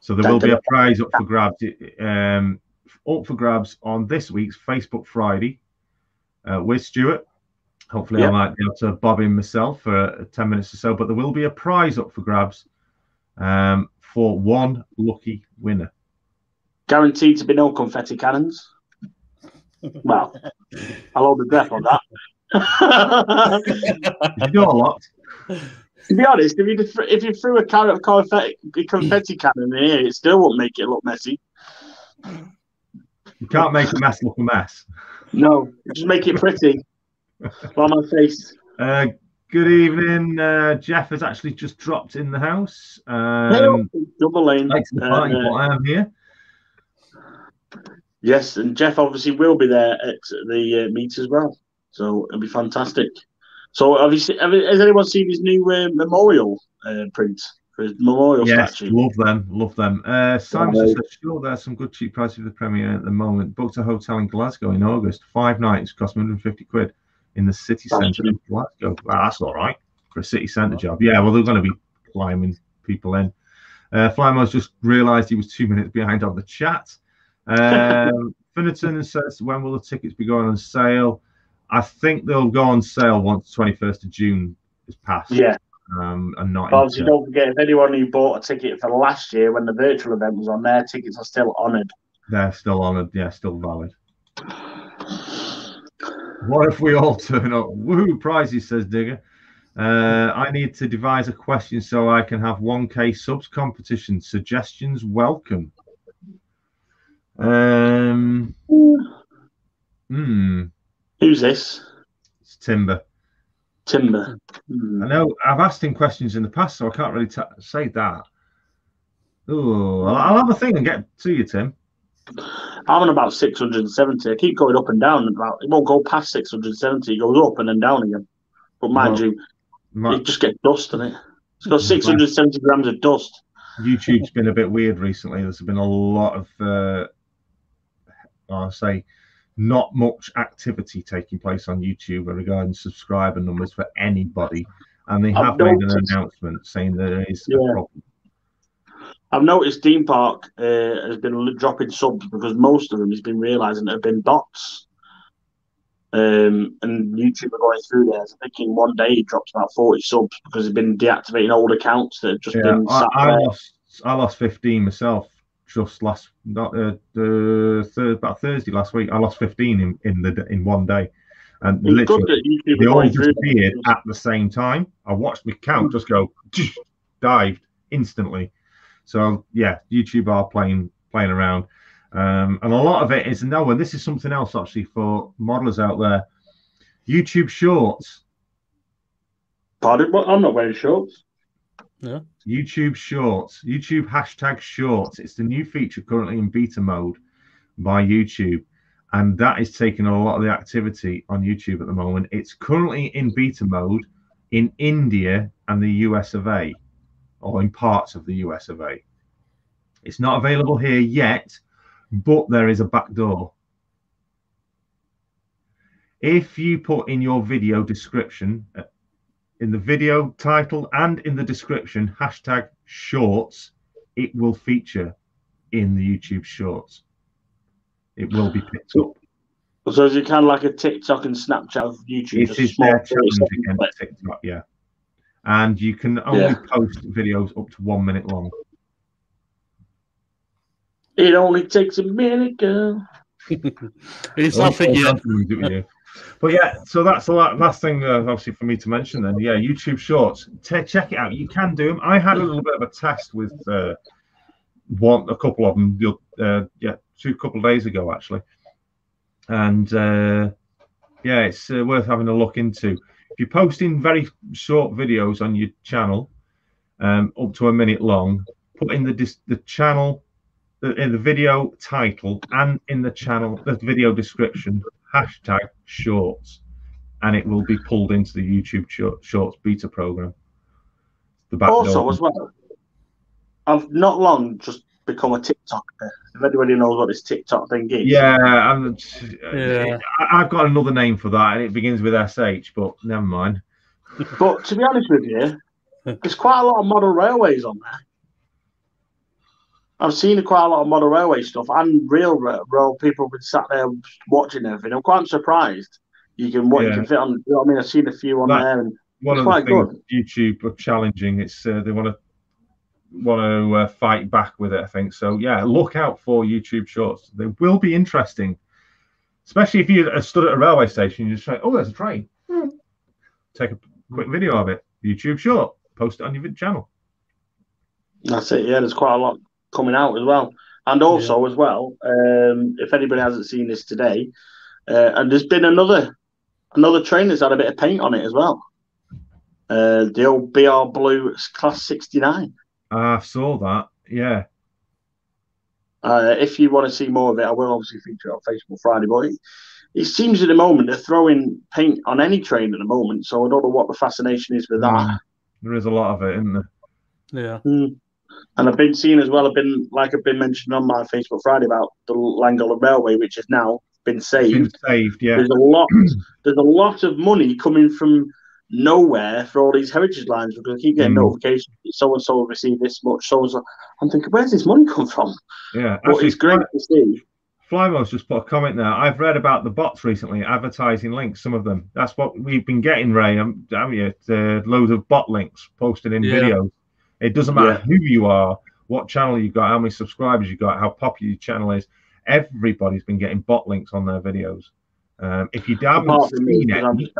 So there will be a prize up for grabs, um, up for grabs on this week's Facebook Friday uh, with Stuart. Hopefully, yep. I might be able to bob in myself for ten minutes or so. But there will be a prize up for grabs um, for one lucky winner. Guaranteed to be no confetti cannons. Well, I'll hold the breath on that. You're locked. To be honest, if you if you threw a carrot of confetti, confetti cannon in here, it still won't make it look messy. You can't make a mess look a mess. No, just make it pretty. By my face. Uh, good evening. Uh, Jeff has actually just dropped in the house. Um, hey, double lane. Thanks for the party, uh, I am here. Yes, and Jeff obviously will be there at the uh, meet as well. So it'll be fantastic. So have you seen, have, has anyone seen his new uh, memorial uh, print? For his memorial yes, statue? Yes, love them, love them. Uh, Simon says, sure, there's some good cheap prices for the premiere at the moment. Booked a hotel in Glasgow in August. Five nights, cost one hundred fifty quid in the city centre of Glasgow. Well, that's all right for a city centre job. Yeah, well, they're going to be climbing people in. Uh, Flymo's just realised he was two minutes behind on the chat. Um, Finnerton says, when will the tickets be going on sale? I think they'll go on sale once twenty-first of June is passed. Yeah. Um, and not obviously, don't forget, if anyone who bought a ticket for last year when the virtual event was on, their tickets are still honoured. They're still honoured. Yeah, still valid. What if we all turn up? Woohoo, prizes, says Digger. Uh, I need to devise a question so I can have one K subs competition. Suggestions welcome. Um. Hmm. Who's this? It's Timber. Timber. Mm. I know I've asked him questions in the past, so I can't really t say that. Oh, I'll, I'll have a thing and get to you, Tim. I'm on about six hundred seventy. I keep going up and down. About it won't go past six hundred seventy. It goes up and then down again. But mind well, you, my... you just get dust in it. It's got six hundred seventy grams of dust. YouTube's been a bit weird recently. There's been a lot of, uh, I'll say, not much activity taking place on YouTube regarding subscriber numbers for anybody, and they have made an announcement saying there is yeah. a problem. I've noticed Dean Park uh, has been dropping subs because most of them has been realising there have been bots, um, and YouTube are going through there. So I think in one day he drops about forty subs because he's been deactivating old accounts that have just yeah, been. Sat I, I lost, I lost fifteen myself. Just last, not uh, uh, third, about Thursday last week, I lost fifteen in, in the in one day, and it's literally they all disappeared at the same time. I watched my count just go dived instantly. So yeah, YouTube are playing playing around, um, and a lot of it is no. And this is something else actually for modelers out there. YouTube Shorts. Pardon, what? I'm not wearing shorts. Yeah. YouTube Shorts, YouTube hashtag Shorts. It's the new feature currently in beta mode by YouTube, and that is taking a lot of the activity on YouTube at the moment. It's currently in beta mode in India and the U S of A, or in parts of the U S of A. It's not available here yet, but there is a backdoor. If you put in your video description, in the video title and in the description, hashtag shorts, it will feature in the YouTube Shorts. It will be picked up. So is it kind of like a TikTok and Snapchat of YouTube? It is their challenge against TikTok, yeah. And you can only yeah. post videos up to one minute long. It only takes a minute, girl. It's nothing yet. But yeah, so that's the last thing, uh, obviously, for me to mention then. Yeah, YouTube Shorts. T check it out. You can do them. I had a little bit of a test with uh, one, a couple of them, uh, yeah, two couple of days ago, actually. And uh, yeah, it's uh, worth having a look into. If you're posting very short videos on your channel, um, up to a minute long, put in the, the channel, the, in the video title and in the channel, the video description, hashtag shorts, and it will be pulled into the YouTube Shorts beta program. The also, as well, I've not long just become a TikToker. If anybody knows what this TikTok thing is, yeah, I'm, yeah. I've got another name for that, and it begins with S H, but never mind. But to be honest with you, there's quite a lot of model railways on there. I've seen quite a lot of model railway stuff and real rail people been sat there watching everything. I'm quite surprised you can what yeah. you can fit on. You know what I mean, I've seen a few on that, there, and one it's of quite the things good. YouTube are challenging. It's uh, they want to want to uh, fight back with it, I think. So yeah, look out for YouTube Shorts. They will be interesting, especially if you stood at a railway station. You just say, "Oh, there's a train." Mm. Take a quick video of it. YouTube Short. Post it on your channel. That's it. Yeah, there's quite a lot coming out as well, and also yeah. as well. Um, if anybody hasn't seen this today, uh, and there's been another another train that's had a bit of paint on it as well. Uh, the old B R Blue Class sixty-nine. I saw that. Yeah. Uh, if you want to see more of it, I will obviously feature it on Facebook Friday. But it, it seems at the moment they're throwing paint on any train at the moment, so I don't know what the fascination is with that. There is a lot of it, isn't there? Yeah. Mm. And I've been seeing as well. I've been like I've been mentioned on my Facebook Friday about the Langton Railway, which has now been saved. Been saved, yeah. There's a lot. There's a lot of money coming from nowhere for all these heritage lines because I keep getting mm. notifications that so and so will receive this much. So and so, I'm thinking, where's this money come from? Yeah, but actually, it's great Fly, to see. Flymo's just put a comment there. I've read about the bots recently advertising links. Some of them. That's what we've been getting, Ray. I'm, damn you, uh, loads of bot links posted in yeah. videos. It doesn't matter yeah. who you are, what channel you got, how many subscribers you got, how popular your channel is. Everybody's been getting bot links on their videos. Um, if you haven't seen it,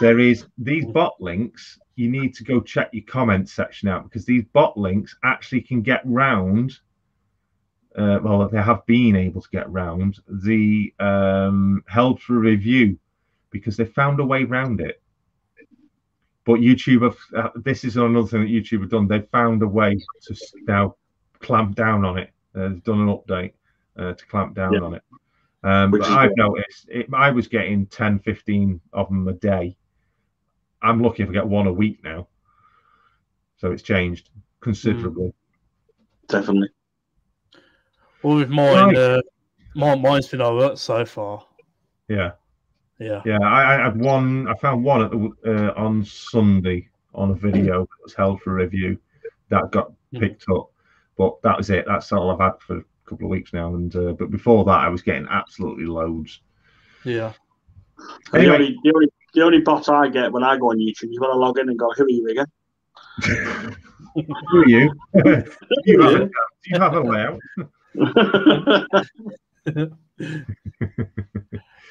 there is these bot links. You need to go check your comment section out because these bot links actually can get round. Uh, well, they have been able to get round the um, held for review because they found a way round it. But YouTube have uh, this is another thing that YouTube have done. They've found a way to now clamp down on it. Uh, they've done an update uh, to clamp down yeah. on it. Um, but I've noticed it, I was getting ten, fifteen of them a day. I'm lucky if I get one a week now. So it's changed considerably. Definitely. Well, with mine, nice. uh, mine mine's been all right so far. Yeah. Yeah. Yeah. I, I had one, I found one at the, uh, on Sunday on a video that was held for review that got picked mm. up. But that was it. That's all I've had for couple of weeks now, and uh, but before that I was getting absolutely loads. Yeah. Anyway. The, only, the, only, the only bot I get when I go on YouTube is when I log in and go, "Who are you again? Who are you? do, you have, do you have a layout?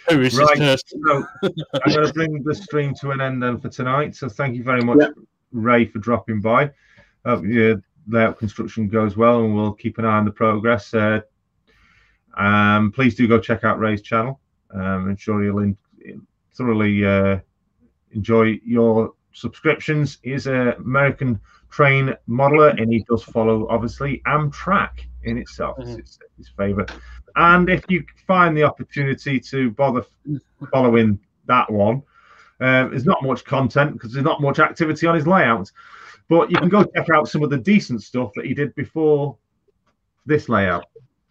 Who is right, this so I'm going to bring the stream to an end then for tonight. So thank you very much, yep. Ray, for dropping by. Uh, yeah. Layout construction goes well, and we'll keep an eye on the progress. Uh, um, please do go check out Ray's channel. Um, I'm sure you'll in, thoroughly uh, enjoy your subscriptions. He's an American train modeler, and he does follow, obviously, Amtrak in itself. Mm-hmm. It's his favourite. And if you find the opportunity to bother following that one, uh, there's not much content because there's not much activity on his layout. But you can go check out some of the decent stuff that he did before this layout.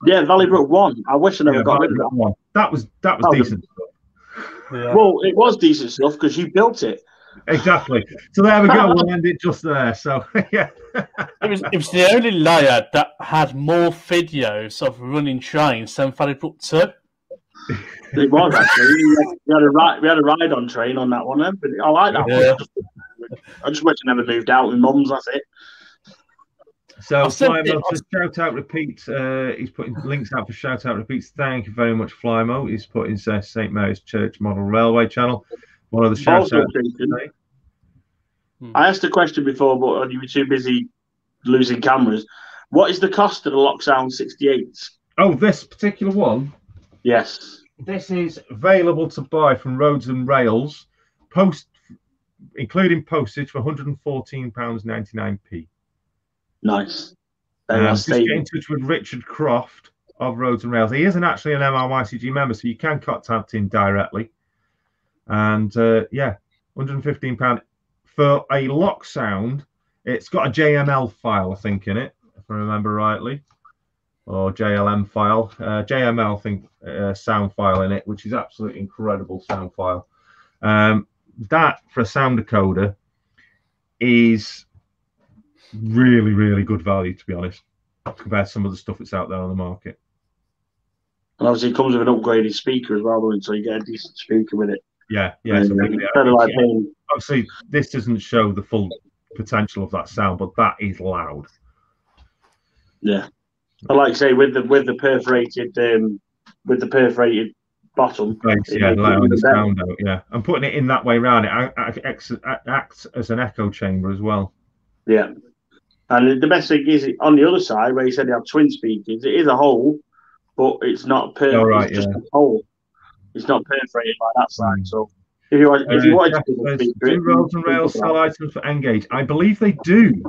Yeah, Valley Brook one. I wish I never yeah, got rid of that one. That was that was that decent was... stuff. Yeah. Well, it was decent stuff because you built it. Exactly. So there we go. We'll end it just there. So yeah, it was it was the only layout that had more videos of running trains than Valley Brook two. It was actually. We had a ride. We had a ride on train on that one. Then, but I like that yeah. one. I just wish I never moved out with mums, that's it. So, Flymo, for shout out repeat, uh, he's putting links out for shout out repeats. Thank you very much, Flymo. He's putting uh, Saint Mary's Church Model Railway Channel. One of the shout outs today. I asked a question before, but you were too busy losing cameras. What is the cost of the Lockdown sixty-eight? Oh, this particular one? Yes. This is available to buy from Roads and Rails post. Including postage for one hundred and fourteen pounds ninety-nine p. Nice. Um, just get in touch with Richard Croft of Roads and Rails. He isn't actually an M R Y C G member, so you can contact him directly. And uh, yeah, one hundred and fifteen pounds for a lock sound. It's got a J M L file, I think, in it, if I remember rightly, or J L M file, uh, J M L thing, uh, sound file in it, which is absolutely incredible sound file. Um, that for a sound decoder is really, really good value, to be honest, compared to some of the stuff that's out there on the market. And obviously it comes with an upgraded speaker as well, doesn't it? So you get a decent speaker with it. Yeah, yeah. And, and kind of like yeah. Being... Obviously, this doesn't show the full potential of that sound, but that is loud. Yeah, but like I say, with the with the perforated um, with the perforated bottom, right, yeah, allowing the sound out, yeah, and putting it in that way around, it acts, acts as an echo chamber as well. Yeah, and the best thing is on the other side where you said they have twin speakers, it is a hole, but it's not per oh, right, it's just yeah. a hole. It's not perforated like that side. So if you want, uh, if you wanted yeah, to do the Roads and Rails sell items for N-Gage, I believe they do.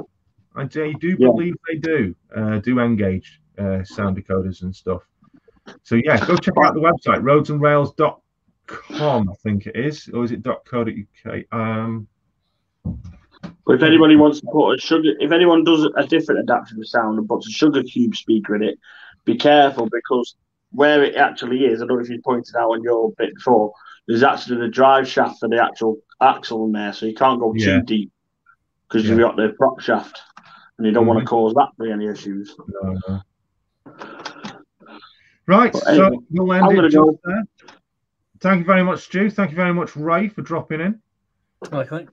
I do believe yeah. they do uh, do engage uh, sound decoders and stuff. So yeah, go check out the website, roads and rails dot com, I think it is, or is it dot co dot U K? Um, well, if anybody wants to put a sugar, if anyone does a different adapter for sound and puts a sugar cube speaker in it, be careful, because where it actually is, I don't know if you pointed out on your bit before, there's actually the drive shaft for the actual axle in there, so you can't go yeah. too deep because yeah. you've got the prop shaft. And you don't mm-hmm. want to cause that for any issues. No, no. Right, anyway, so we'll end it just there. Thank you very much, Stu. Thank you very much, Ray, for dropping in. Okay.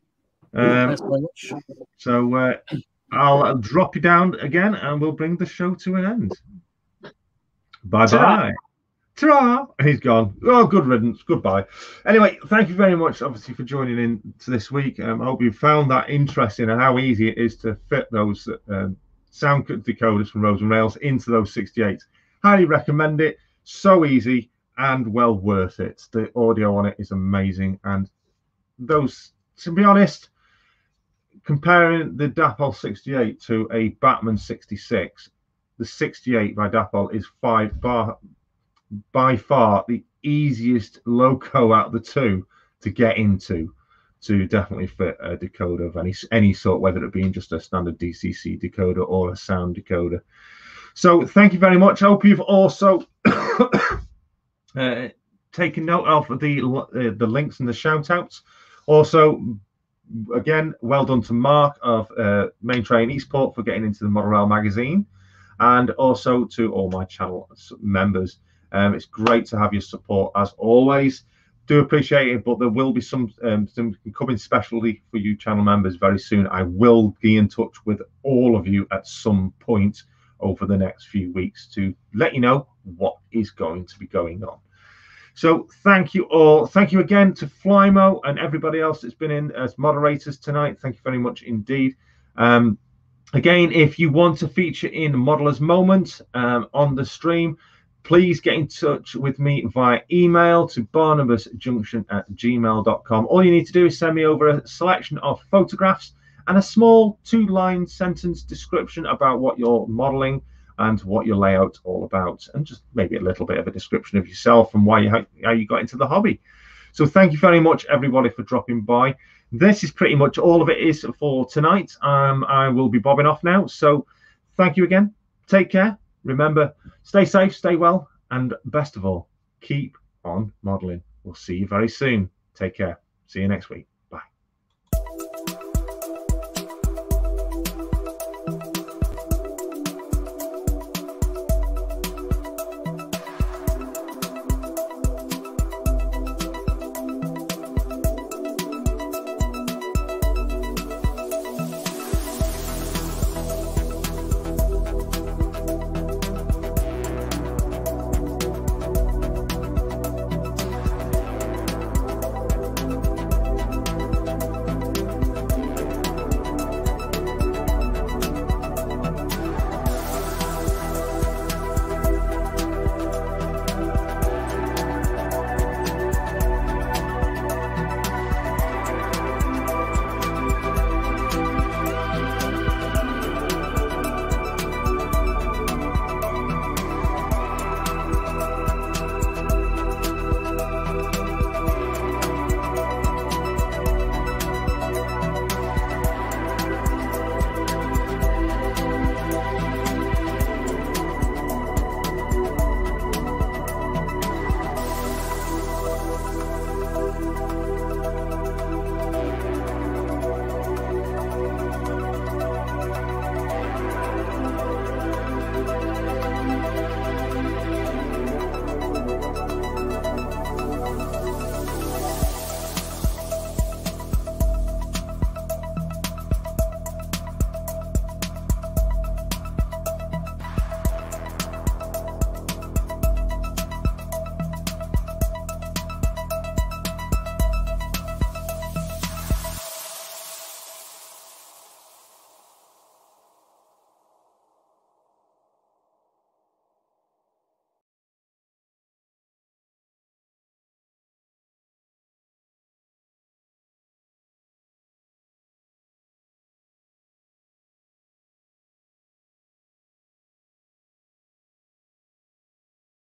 Um, Thanks very much. So uh, I'll, I'll drop you down again, and we'll bring the show to an end. Bye-bye. Ta-ra! He's gone. Oh, good riddance. Goodbye. Anyway, thank you very much, obviously, for joining in to this week. Um, I hope you found that interesting and how easy it is to fit those um, sound decoders from Roads and Rails into those sixty-eights. Highly recommend it. So easy and well worth it. The audio on it is amazing. And those, to be honest, comparing the Dapol sixty-eight to a Batman sixty-six, the sixty-eight by Dapol is five bar... by far the easiest loco out of the two to get into, to definitely fit a decoder of any any sort, whether it being just a standard D C C decoder or a sound decoder. So thank you very much. I hope you've also uh, taken note of the uh, the links and the shout outs. Also, again, well done to Mark of uh, Main Train Eastport for getting into the Model Rail magazine, and also to all my channel members. Um, it's great to have your support as always. Do appreciate it, but there will be some um, some coming specially for you channel members very soon. I will be in touch with all of you at some point over the next few weeks to let you know what is going to be going on. So thank you all. Thank you again to Flymo and everybody else that's been in as moderators tonight. Thank you very much indeed. Um, again, if you want to feature in Modelers Moment um, on the stream, please get in touch with me via email to barnabas junction at gmail dot com. All you need to do is send me over a selection of photographs and a small two-line sentence description about what you're modelling and what your layout's all about, and just maybe a little bit of a description of yourself and why you how you got into the hobby. So thank you very much, everybody, for dropping by. This is pretty much all of it is for tonight. Um, I will be bobbing off now. So thank you again. Take care. Remember, stay safe, stay well, and best of all, keep on modelling. We'll see you very soon. Take care. See you next week.